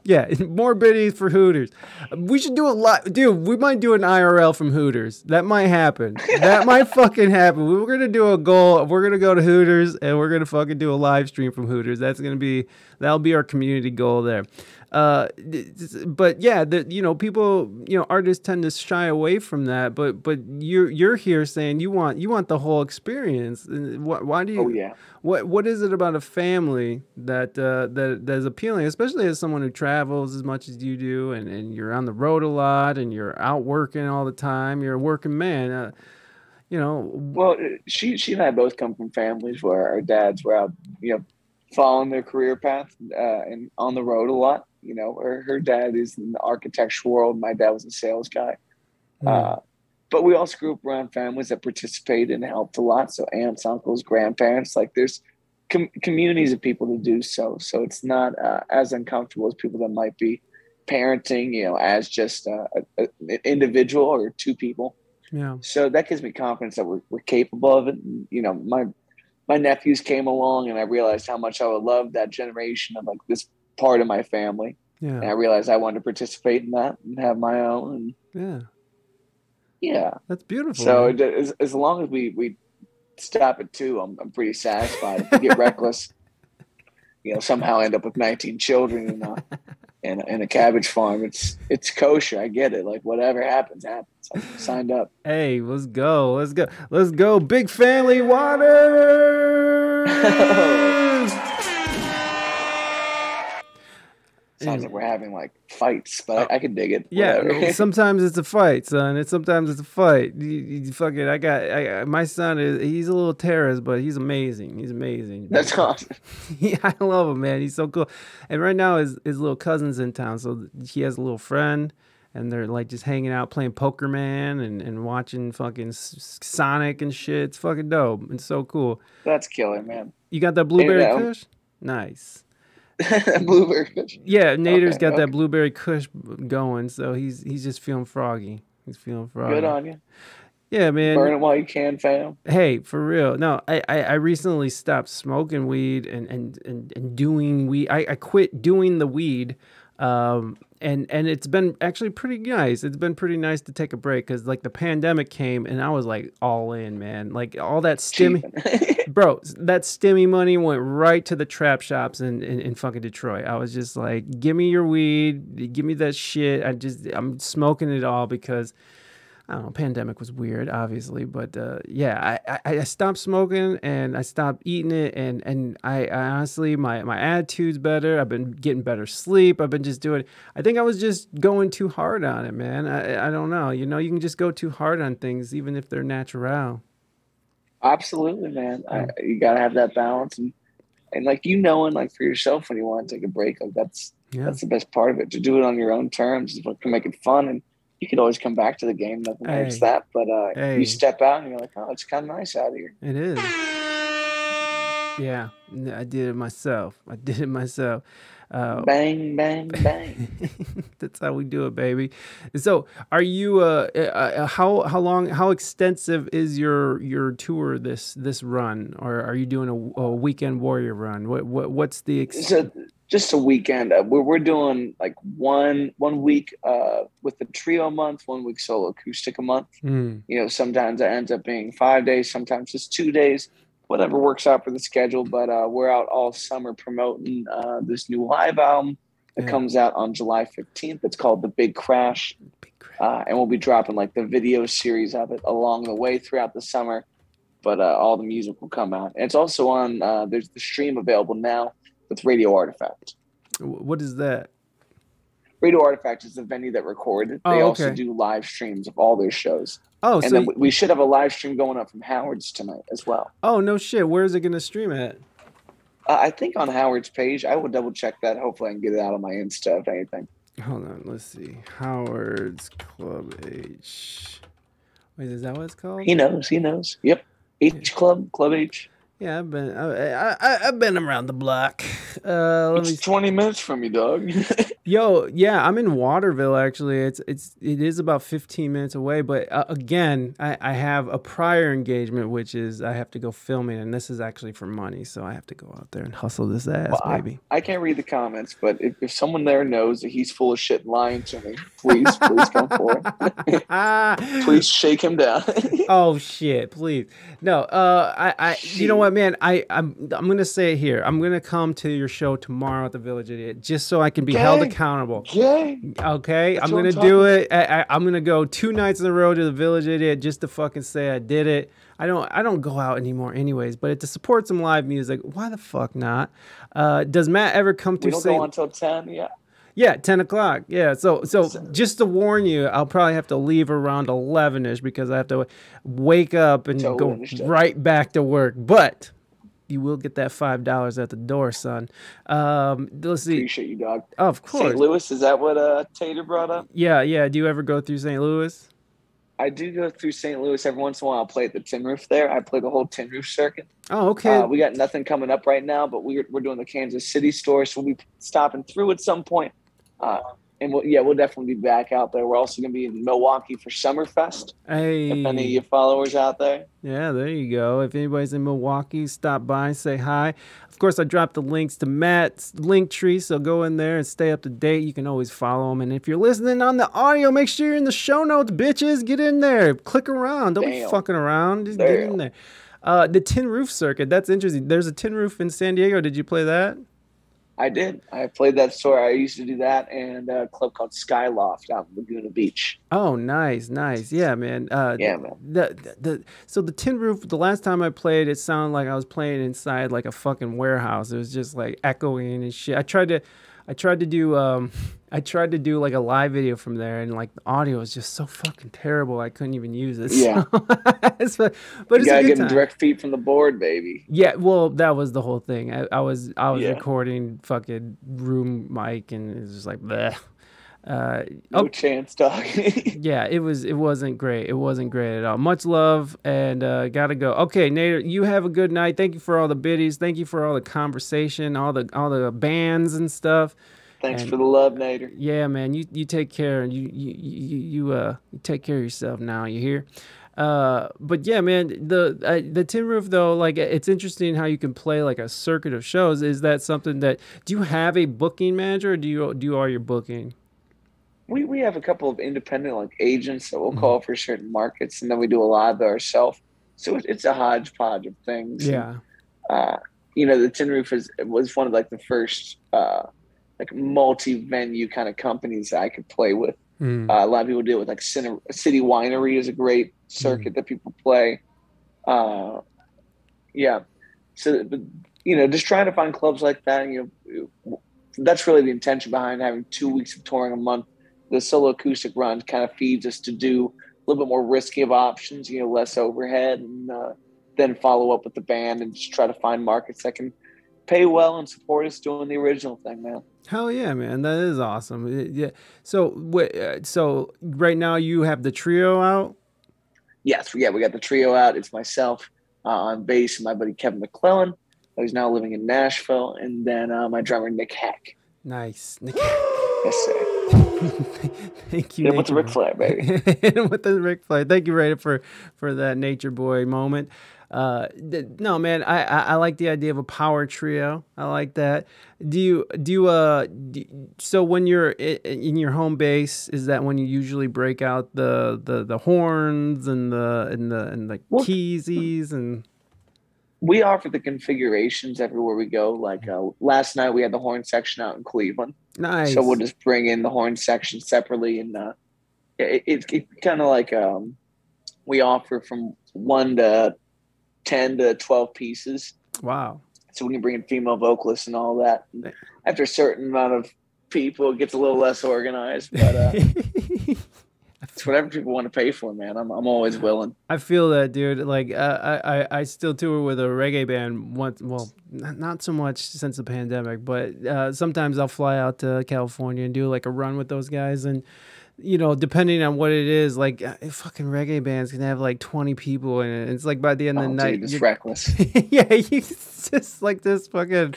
Yeah, morbidities for Hooters. We should do a lot. Dude, we might do an I R L from Hooters. That might happen. That might fucking happen. We're going to do a goal. We're going to go to Hooters, and we're going to fucking do a live stream from Hooters. That's going to be, that'll be our community goal there. Uh, but yeah, the, you know, people, you know, artists tend to shy away from that, but, but you're, you're here saying you want, you want the whole experience. And why, why do you, oh, yeah. what, what is it about a family that, uh, that, that is appealing, especially as someone who travels as much as you do, and, and you're on the road a lot, and you're out working all the time, you're a working man, uh, you know. Well, she, she and I both come from families where our dads were out, you know, following their career path, uh, and on the road a lot. You know, her, her dad is in the architecture world. My dad was a sales guy. Mm. Uh, but we also grew up around families that participated and helped a lot. So aunts, uncles, grandparents, like there's com communities of people to do so. So it's not uh, as uncomfortable as people that might be parenting, you know, as just uh, a, a, an individual or two people. Yeah. So that gives me confidence that we're, we're capable of it. And, you know, my, my nephews came along and I realized how much I would love that generation of like this part of my family. Yeah. And I realized I wanted to participate in that and have my own. And yeah. Yeah. That's beautiful. So it, as, as long as we, we stop at two, I'm, I'm pretty satisfied. If we get reckless, you know, somehow end up with nineteen children and a, and, and a cabbage farm. It's, it's kosher. I get it. Like whatever happens, happens. I'm signed up. Hey, let's go. Let's go. Let's go. Big family Waters. Sounds like we're having like fights, but I, I can dig it. Yeah, sometimes it's a fight, son. It's sometimes it's a fight. You, you fuck it. I got I, my son is he's a little terrorist, but he's amazing. He's amazing. That's awesome. Yeah, I love him, man. He's so cool. And right now his his little cousin's in town, so he has a little friend, and they're like just hanging out playing Poker Man and and watching fucking Sonic and shit. It's fucking dope. It's so cool. That's killer, man. You got that blueberry kush? Nice. Blueberry kush. Yeah, Nader's okay, got okay. that blueberry kush going, so he's he's just feeling froggy. He's feeling froggy. Good on you. Yeah, man. Burn it while you can, fam. Hey, for real. No, I I, I recently stopped smoking weed and and and, and doing weed. I, I quit doing the weed. Um, and, and it's been actually pretty nice. It's been pretty nice to take a break. Cause like the pandemic came and I was like all in, man, like all that stimmy, bro, that stimmy money went right to the trap shops in, in, in fucking Detroit. I was just like, give me your weed. Give me that shit. I just, I'm smoking it all because I don't know, pandemic was weird, obviously, but uh, yeah, I, I, I stopped smoking and I stopped eating it, and and I, I honestly, my, my attitude's better. I've been getting better sleep. I've been just doing, I think I was just going too hard on it, man. I, I don't know. You know, you can just go too hard on things, even if they're natural. Absolutely, man. I, you got to have that balance. And, and like, you knowing, like for yourself, when you want to take a break, like that's, yeah. that's the best part of it. To do it on your own terms is what can make it fun. And you could always come back to the game. Nothing hey. Makes that. But uh, hey. You step out and you're like, oh, it's kind of nice out here. It is. Yeah, I did it myself. I did it myself. Uh, bang, bang, bang. That's how we do it, baby. So, are you? Uh, uh, how how long? How extensive is your your tour this this run? Or are you doing a, a weekend warrior run? What what what's the ex so, just a weekend. Uh, we're, we're doing like one one week uh, with the trio month, one week solo acoustic a month. Mm. You know, sometimes it ends up being five days, sometimes just two days, whatever works out for the schedule. But uh, we're out all summer promoting uh, this new live album that yeah. comes out on July fifteenth. It's called The Big Crash. Big Crash. Uh, and we'll be dropping like the video series of it along the way throughout the summer. But uh, all the music will come out. And it's also on, uh, there's the stream available now. With Radio Artifact. What is that? Radio Artifact is the venue that recorded. Oh, they also okay. do live streams of all their shows. Oh, and so then we should have a live stream going up from Howard's tonight as well. Oh, no shit. Where is it going to stream at? Uh, I think on Howard's page. I will double check that. Hopefully I can get it out on my Insta if anything. Hold on. Let's see. Howard's Club H. Wait, is that what it's called? He knows. He knows. Yep. H Club. Club H. Yeah, I've been I, I I've been around the block. Uh, let it's me twenty minutes from you, dog. Yo, yeah, I'm in Waterville actually. It's it's it is about fifteen minutes away. But uh, again, I I have a prior engagement, which is I have to go filming, and this is actually for money, so I have to go out there and hustle this ass, well, baby. I, I can't read the comments, but if, if someone there knows that he's full of shit, lying to me, please please come forward. Please shake him down. Oh shit, please. No, uh, I I you know what. Man, I, I'm I'm gonna say it here. I'm gonna come to your show tomorrow at the Village Idiot just so I can be Yay. held accountable. Yay. Okay, that's I'm gonna I'm do it. I, I, I'm gonna go two nights in a row to the Village Idiot just to fucking say I did it. I don't I don't go out anymore anyways, but to support some live music, why the fuck not? Uh, does Matt ever come to? We don't say, go until ten. Yeah. Yeah, ten o'clock. Yeah, so so just to warn you, I'll probably have to leave around eleven-ish because I have to wake up and totally go understood. right back to work. But you will get that five dollars at the door, son. Um, let's see. Appreciate you, dog. Oh, of course. Saint Louis, is that what uh, Tater brought up? Yeah, yeah. Do you ever go through Saint Louis? I do go through Saint Louis every once in a while. I play at the Tin Roof there. I play the whole Tin Roof circuit. Oh, okay. Uh, we got nothing coming up right now, but we're we're doing the Kansas City store, so we'll be stopping through at some point. Uh, and we'll, yeah, we'll definitely be back out there. We're also going to be in Milwaukee for Summerfest. Hey. If any of your followers out there. Yeah, there you go. If anybody's in Milwaukee, stop by, say hi. Of course, I dropped the links to Matt's Linktree, so go in there and stay up to date. You can always follow him. And if you're listening on the audio, make sure you're in the show notes, bitches. Get in there. Click around. Don't Damn. be fucking around. Just Damn. get in there. Uh, the Tin Roof circuit, that's interesting. There's a Tin Roof in San Diego. Did you play that? I did. I played that store. I used to do that and a club called Skyloft out in Laguna Beach. Oh, nice, nice. Yeah, man. Uh, yeah, man. The, the, the, so the Tin Roof, the last time I played, it sounded like I was playing inside like a fucking warehouse. It was just like echoing and shit. I tried to, I tried to do, um, I tried to do like a live video from there, and like the audio was just so fucking terrible. I couldn't even use it. Yeah, so, but it's a good time. You gotta get direct feed from the board, baby. Yeah, well, that was the whole thing. I, I was I was yeah. recording fucking room mic, and it was just like, bleh. Uh, no oh, chance, dog. Yeah, it was. It wasn't great. It wasn't great at all. Much love, and uh, gotta go. Okay, Nader, you have a good night. Thank you for all the biddies. Thank you for all the conversation, all the all the bands and stuff. Thanks and, for the love, Nader. Yeah, man. You you take care, and you you you, you uh you take care of yourself now. You hear? Uh, but yeah, man. The uh, the Tin Roof though, like it's interesting how you can play like a circuit of shows. Is that something that do you have a booking manager? Or do you do all your booking? We we have a couple of independent like agents that we'll mm-hmm. call for certain markets, and then we do a lot of it ourselves. So it, it's a hodgepodge of things. Yeah. And, uh, you know, the Tin Roof is was one of like the first. Uh, like multi-venue kind of companies that I could play with. Mm. Uh, a lot of people do it with like Cine City Winery is a great circuit mm. that people play. Uh, yeah. So, you know, just trying to find clubs like that. And, you know, that's really the intention behind having two weeks of touring a month. The solo acoustic run kind of feeds us to do a little bit more risky of options, you know, less overhead, and uh, then follow up with the band and just try to find markets that can pay well and support us doing the original thing, man. Hell yeah, man! That is awesome. Yeah. So, so right now you have the trio out. Yes, yeah, we got the trio out. It's myself uh, on bass and my buddy Kevin McClellan, who's now living in Nashville, and then uh, my drummer Nick Hack. Nice, Nick. Yes, sir. Thank you. Hit him with the Ric Flair, baby. Hit him with the Ric Flair. Thank you, Raider, for for that Nature Boy moment. Uh, no, man, I, I I like the idea of a power trio. I like that. Do you do you, uh? Do, so when you're in, in your home base, is that when you usually break out the the the horns and the and the and the well, keysies? And we offer the configurations everywhere we go. Like uh, last night, we had the horn section out in Cleveland. Nice. So we'll just bring in the horn section separately, and uh, it, it, it kind of like um, we offer from one to ten to twelve pieces. Wow. So we can bring in female vocalists and all that. And after a certain amount of people, it gets a little less organized, but uh, it's whatever people want to pay for, man. I'm, I'm always willing. I feel that, dude. Like uh, I, I, I still tour with a reggae band once. Well, not so much since the pandemic, but uh, sometimes I'll fly out to California and do like a run with those guys. And you know, depending on what it is, like fucking reggae bands can have like twenty people in it. It's like by the end of the night, it's reckless. Yeah, it's just like this fucking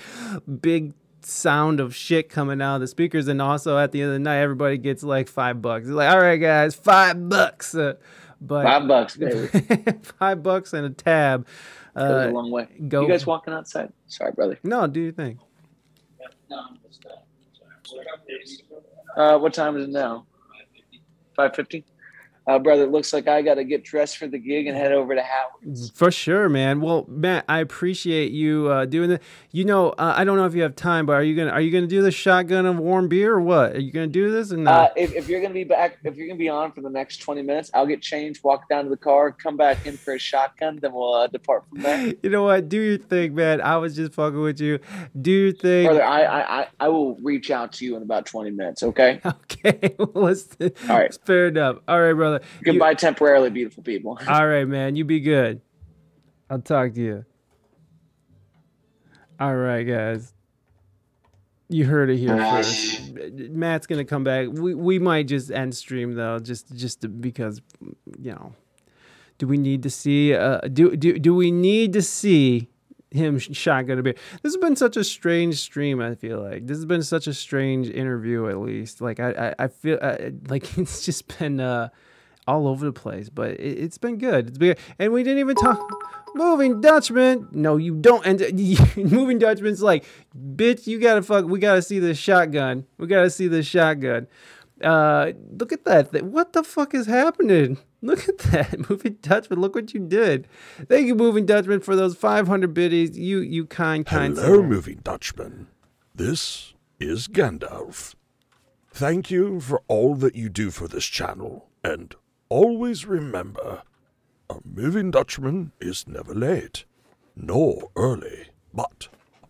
big sound of shit coming out of the speakers, and also at the end of the night, everybody gets like five bucks. It's like, all right, guys, five bucks. Uh, but five bucks, baby. Five bucks and a tab. Uh, a long way. Go. You guys walking outside? Sorry, brother. No, do your thing. No, I'm just, uh, uh, what time is it now? five fifty. Uh, brother, it looks like I got to get dressed for the gig and head over to Howard's. For sure, man. Well, Matt, I appreciate you uh, doing that. You know, uh, I don't know if you have time, but are you gonna are you gonna do the shotgun of warm beer or what? Are you gonna do this? Or not? Uh, if, if you're gonna be back, if you're gonna be on for the next twenty minutes, I'll get changed, walk down to the car, come back in for a shotgun, then we'll uh, depart from there. You know what? Do your thing, man. I was just fucking with you. Do your thing, brother. I I I, I will reach out to you in about twenty minutes. Okay. Okay. Well, let's, all right. Fair enough. All right, brother. Goodbye you, temporarily, beautiful people. All right, man. You be good. I'll talk to you. All right, guys. You heard it here first. Matt's gonna come back. We we might just end stream though, just just to, because you know. Do we need to see? Uh, do do do we need to see him shotgun a beer? This has been such a strange stream. I feel like this has been such a strange interview. At least, like I I, I feel I, like it's just been. Uh, all over the place, but it, it's been good. It's been good. And we didn't even talk Moving Dutchman. No, you don't end it. Moving Dutchman's like, bitch, you gotta fuck, we gotta see this shotgun. We gotta see this shotgun. Uh, look at that. Th what the fuck is happening? Look at that. Moving Dutchman, look what you did. Thank you, Moving Dutchman, for those five hundred biddies. You you kind, kind Hello, sir. Moving Dutchman. This is Gandalf. Thank you for all that you do for this channel, and always remember, a Moving Dutchman is never late, nor early, but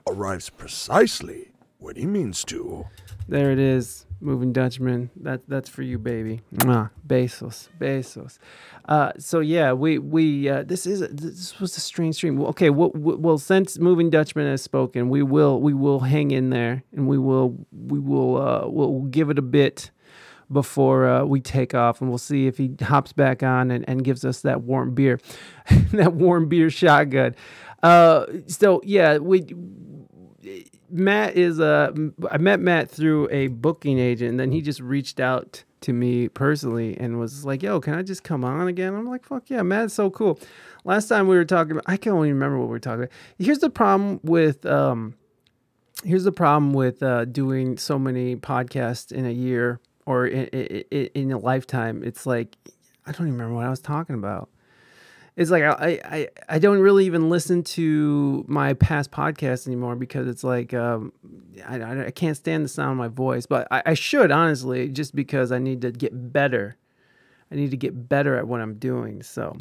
arrives precisely when he means to. There it is, Moving Dutchman. That that's for you, baby. Mwah. Besos, besos. Uh, so yeah, we we uh, this is this was a strange stream. Okay, well, well, since Moving Dutchman has spoken, we will we will hang in there, and we will we will uh, we'll give it a bit before uh, we take off, and we'll see if he hops back on and, and gives us that warm beer, that warm beer shotgun. Uh, so yeah, we Matt is uh, I met Matt through a booking agent, and then he just reached out to me personally and was like, "Yo, can I just come on again?" I'm like, "Fuck yeah, Matt's so cool." Last time we were talking about, I can't even remember what we were talking about. Here's the problem with um, here's the problem with uh, doing so many podcasts in a year. Or in, in, in a lifetime, it's like, I don't even remember what I was talking about. It's like, I, I, I don't really even listen to my past podcasts anymore because it's like, um, I, I can't stand the sound of my voice. But I, I should, honestly, just because I need to get better. I need to get better at what I'm doing. So,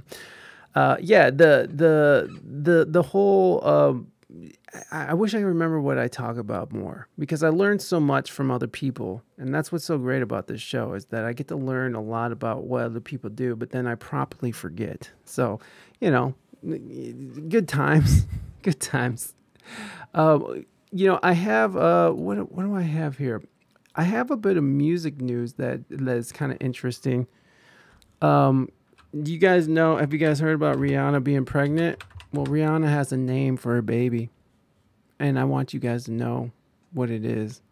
uh, yeah, the, the, the, the whole... Uh, I wish I could remember what I talk about more, because I learned so much from other people, and that's what's so great about this show is that I get to learn a lot about what other people do, but then I promptly forget. So, you know, good times, good times. Um, you know, I have uh, what what do I have here? I have a bit of music news that that is kind of interesting. Um, you guys know? Have you guys heard about Rihanna being pregnant? Well, Rihanna has a name for her baby, and I want you guys to know what it is.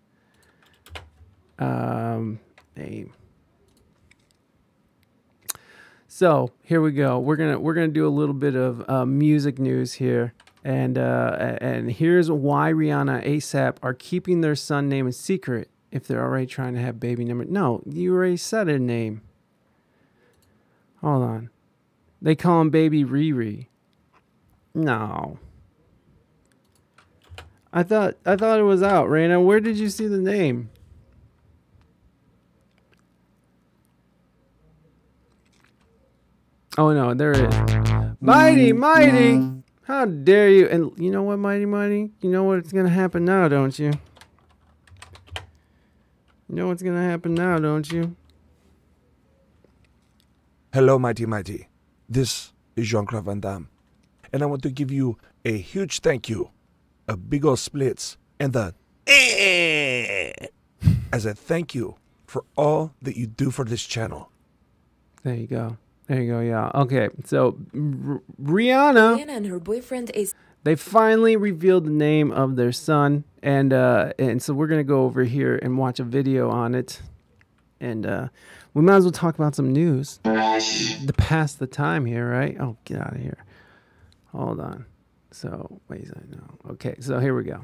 Um, name. So here we go. We're gonna we're gonna do a little bit of uh, music news here, and uh, and here's why Rihanna ASAP are keeping their son name a secret if they're already trying to have baby number. No, you already said her name. Hold on, they call him Baby Riri. No. I thought I thought it was out, Raina. Where did you see the name? Oh no, there it is. Mighty, Mighty! How dare you? And you know what, Mighty, Mighty? You know what's gonna happen now, don't you? You know what's gonna happen now, don't you? Hello, Mighty, Mighty. This is Jean-Claude Van Damme. And I want to give you a huge thank you, a big ol' splits, and the as a thank you for all that you do for this channel. There you go. There you go, yeah. Okay, so R Rihanna, Rihanna and her boyfriend is... They finally revealed the name of their son, and uh, and so we're going to go over here and watch a video on it. And uh, we might as well talk about some news to pass the time here, right? Oh, get out of here. Hold on. So, wait a second. Okay, so here we go.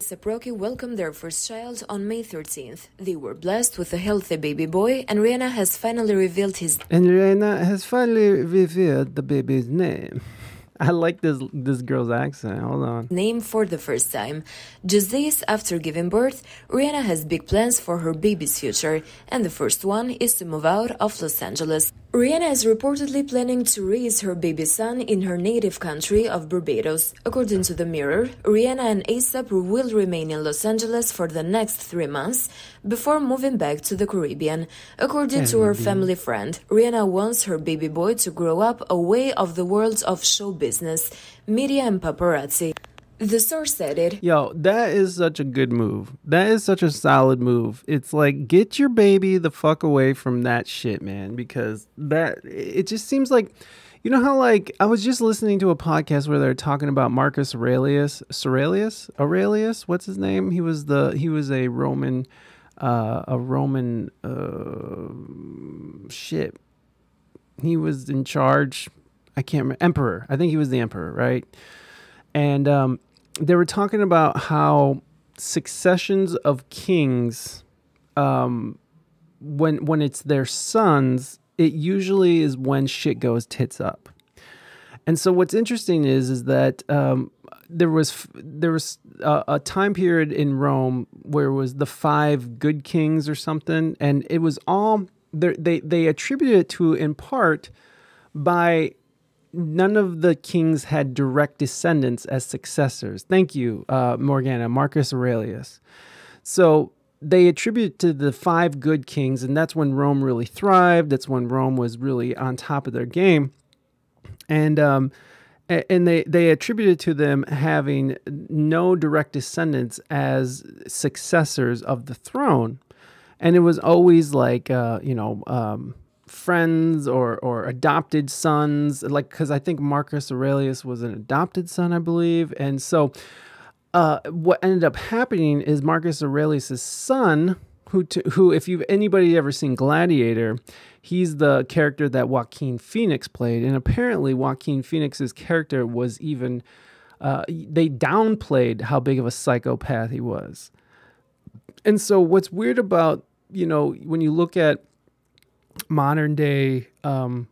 Saproki welcomed their first child on May thirteenth. They were blessed with a healthy baby boy, and Rihanna has finally revealed his... And Rihanna has finally revealed the baby's name. I like this this girl's accent. Hold on. Name for the first time. Just days after giving birth, Rihanna has big plans for her baby's future, and the first one is to move out of Los Angeles. Rihanna is reportedly planning to raise her baby son in her native country of Barbados. According to The Mirror, Rihanna and A$AP will remain in Los Angeles for the next three months before moving back to the Caribbean. According to her family friend, Rihanna wants her baby boy to grow up away of the worlds of show business, media and paparazzi. The source said it. Yo, that is such a good move. That is such a solid move. It's like, get your baby the fuck away from that shit, man. Because that, it just seems like, you know how, like, I was just listening to a podcast where they're talking about Marcus Aurelius, Aurelius, Aurelius, what's his name? He was the, he was a Roman, uh, a Roman, uh, shit. He was in charge. I can't remember. Emperor. I think he was the emperor, right? And, um, they were talking about how successions of kings, um, when when it's their sons, it usually is when shit goes tits up. And so what's interesting is is that um, there was there was a, a time period in Rome where it was the five good kings or something, and it was all they they attributed it to in part by. None of the kings had direct descendants as successors. Thank you, uh, Morgana, Marcus Aurelius. So they attribute to the five good kings, and that's when Rome really thrived. That's when Rome was really on top of their game. And um, and they, they attributed to them having no direct descendants as successors of the throne. And it was always like, uh, you know... Um, friends or or adopted sons, like, because I think Marcus Aurelius was an adopted son, I believe. And so uh what ended up happening is Marcus Aurelius's son, who to, who if you've anybody ever seen Gladiator, he's the character that Joaquin Phoenix played, and apparently Joaquin Phoenix's character was even uh they downplayed how big of a psychopath he was. And so what's weird about, you know, when you look at modern day, um,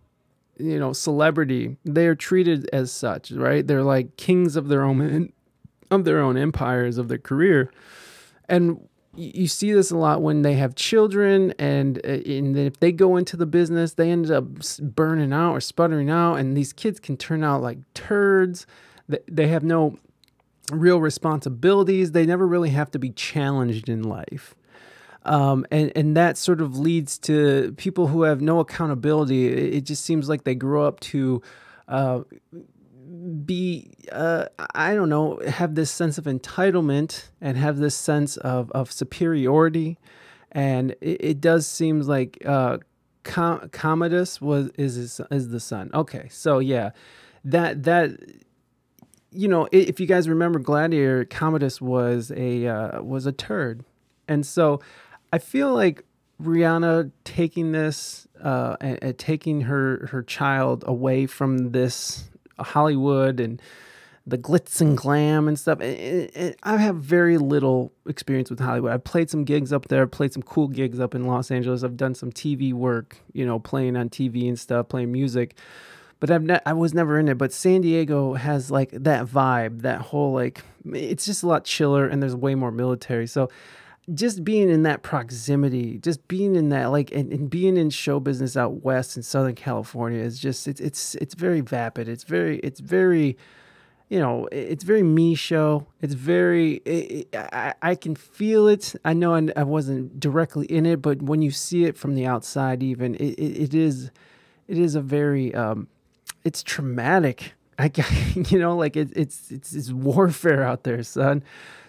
you know, celebrity, they're treated as such, right? They're like kings of their own, of their own empires, of their career. And you see this a lot when they have children, and, and if they go into the business, they end up burning out or sputtering out, and these kids can turn out like turds. They have no real responsibilities. They never really have to be challenged in life. Um, and, and that sort of leads to people who have no accountability. It, it just seems like they grow up to uh, be, uh, I don't know, have this sense of entitlement and have this sense of, of superiority. And it, it does seem like uh, Com Commodus was, is, his, is the son. Okay, so yeah, that... that you know, if you guys remember Gladiator, Commodus was a, uh, was a turd. And so... I feel like Rihanna taking this, uh, and, and taking her, her child away from this Hollywood and the glitz and glam and stuff. And, and, and I have very little experience with Hollywood. I've played some gigs up there, played some cool gigs up in Los Angeles. I've done some T V work, you know, playing on T V and stuff, playing music. But I've not, I was never in it. But San Diego has like that vibe, that whole like, it's just a lot chiller and there's way more military. So just being in that proximity, just being in that, like, and, and being in show business out west in Southern California is just, it's, it's, it's very vapid. It's very, it's very, you know, it's very me show. It's very, it, it, I, I can feel it. I know I, I wasn't directly in it, but when you see it from the outside, even it, it, it is, it is a very, um, it's traumatic. I, you know, like it, it's, it's, it's warfare out there, son.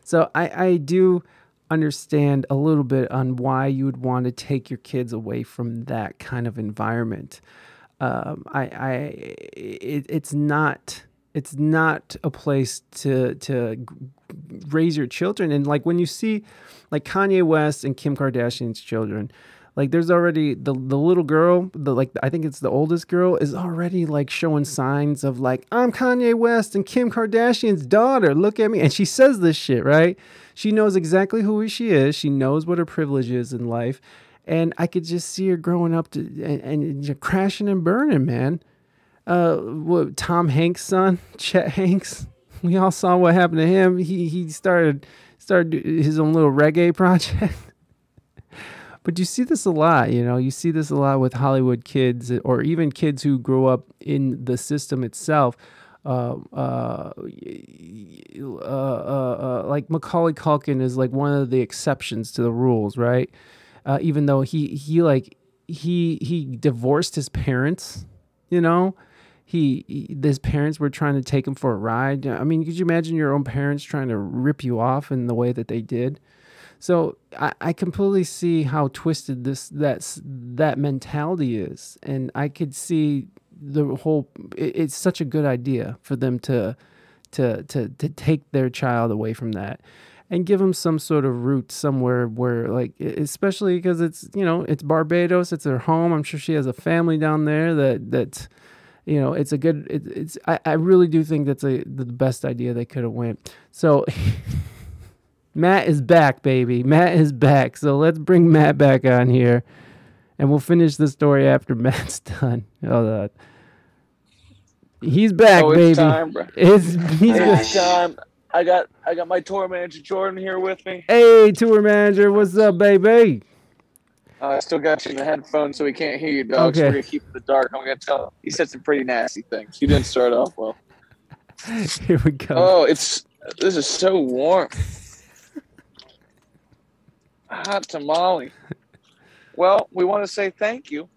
So I, I do, understand a little bit on why you would want to take your kids away from that kind of environment. Um, I, I, it, it's not, it's not a place to, to raise your children. And like, when you see like Kanye West and Kim Kardashian's children, like there's already the, the little girl, the, like, I think it's the oldest girl is already like showing signs of like, I'm Kanye West and Kim Kardashian's daughter. Look at me. And she says this shit, right? She knows exactly who she is. She knows what her privilege is in life. And I could just see her growing up to, and, and you're crashing and burning, man. Uh, what, Tom Hanks' son, Chet Hanks. We all saw what happened to him. He he started started his own little reggae project. But you see this a lot, you know. You see this a lot with Hollywood kids, or even kids who grow up in the system itself. Uh, uh, uh, uh, uh, like Macaulay Culkin is like one of the exceptions to the rules, right? Uh, even though he he like he he divorced his parents, you know, he, he his parents were trying to take him for a ride. I mean, could you imagine your own parents trying to rip you off in the way that they did? So I, I completely see how twisted this that's that mentality is, and I could see the whole. It, it's such a good idea for them to to to to take their child away from that. And give them some sort of route somewhere where, like, especially because it's, you know, it's Barbados, it's their home. I'm sure she has a family down there that, that you know, it's a good, it, it's, I, I really do think that's a, the best idea they could have went. So Matt is back, baby. Matt is back. So let's bring Matt back on here and we'll finish the story after Matt's done. Hold on. He's back, oh, it's baby. Time, bro. It's, he's it's time. I got I got my tour manager Jordan here with me. Hey, tour manager, what's up, baby? Uh, I still got you in the headphones, so we can't hear you, dog. Okay. So we're gonna keep it in the dark. I'm gonna tell him. He said some pretty nasty things. He didn't start off well. Here we go. Oh, it's this is so warm. Hot tamale. Well, we want to say thank you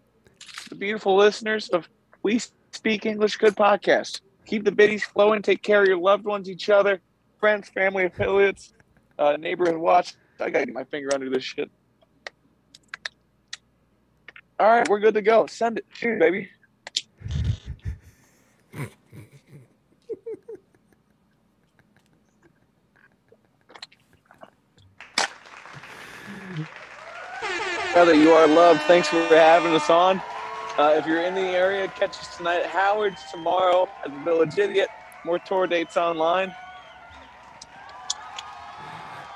to the beautiful listeners of We Speak English Good Podcast. Keep the biddies flowing. Take care of your loved ones, each other. Friends, family, affiliates, uh, neighborhood watch. I gotta get my finger under this shit. All right, we're good to go. Send it. Shoot, baby. Brother, you are loved. Thanks for having us on. Uh, if you're in the area, catch us tonight at Howard's, tomorrow at the Village Idiot. More tour dates online.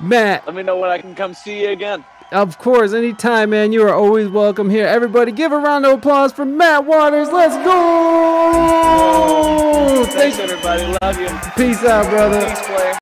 Matt, let me know when I can come see you again. Of course, anytime, man. You are always welcome here. Everybody, give a round of applause for Matt Waters. Let's go! Thanks, everybody. Love you. Peace out, brother. Peace, player.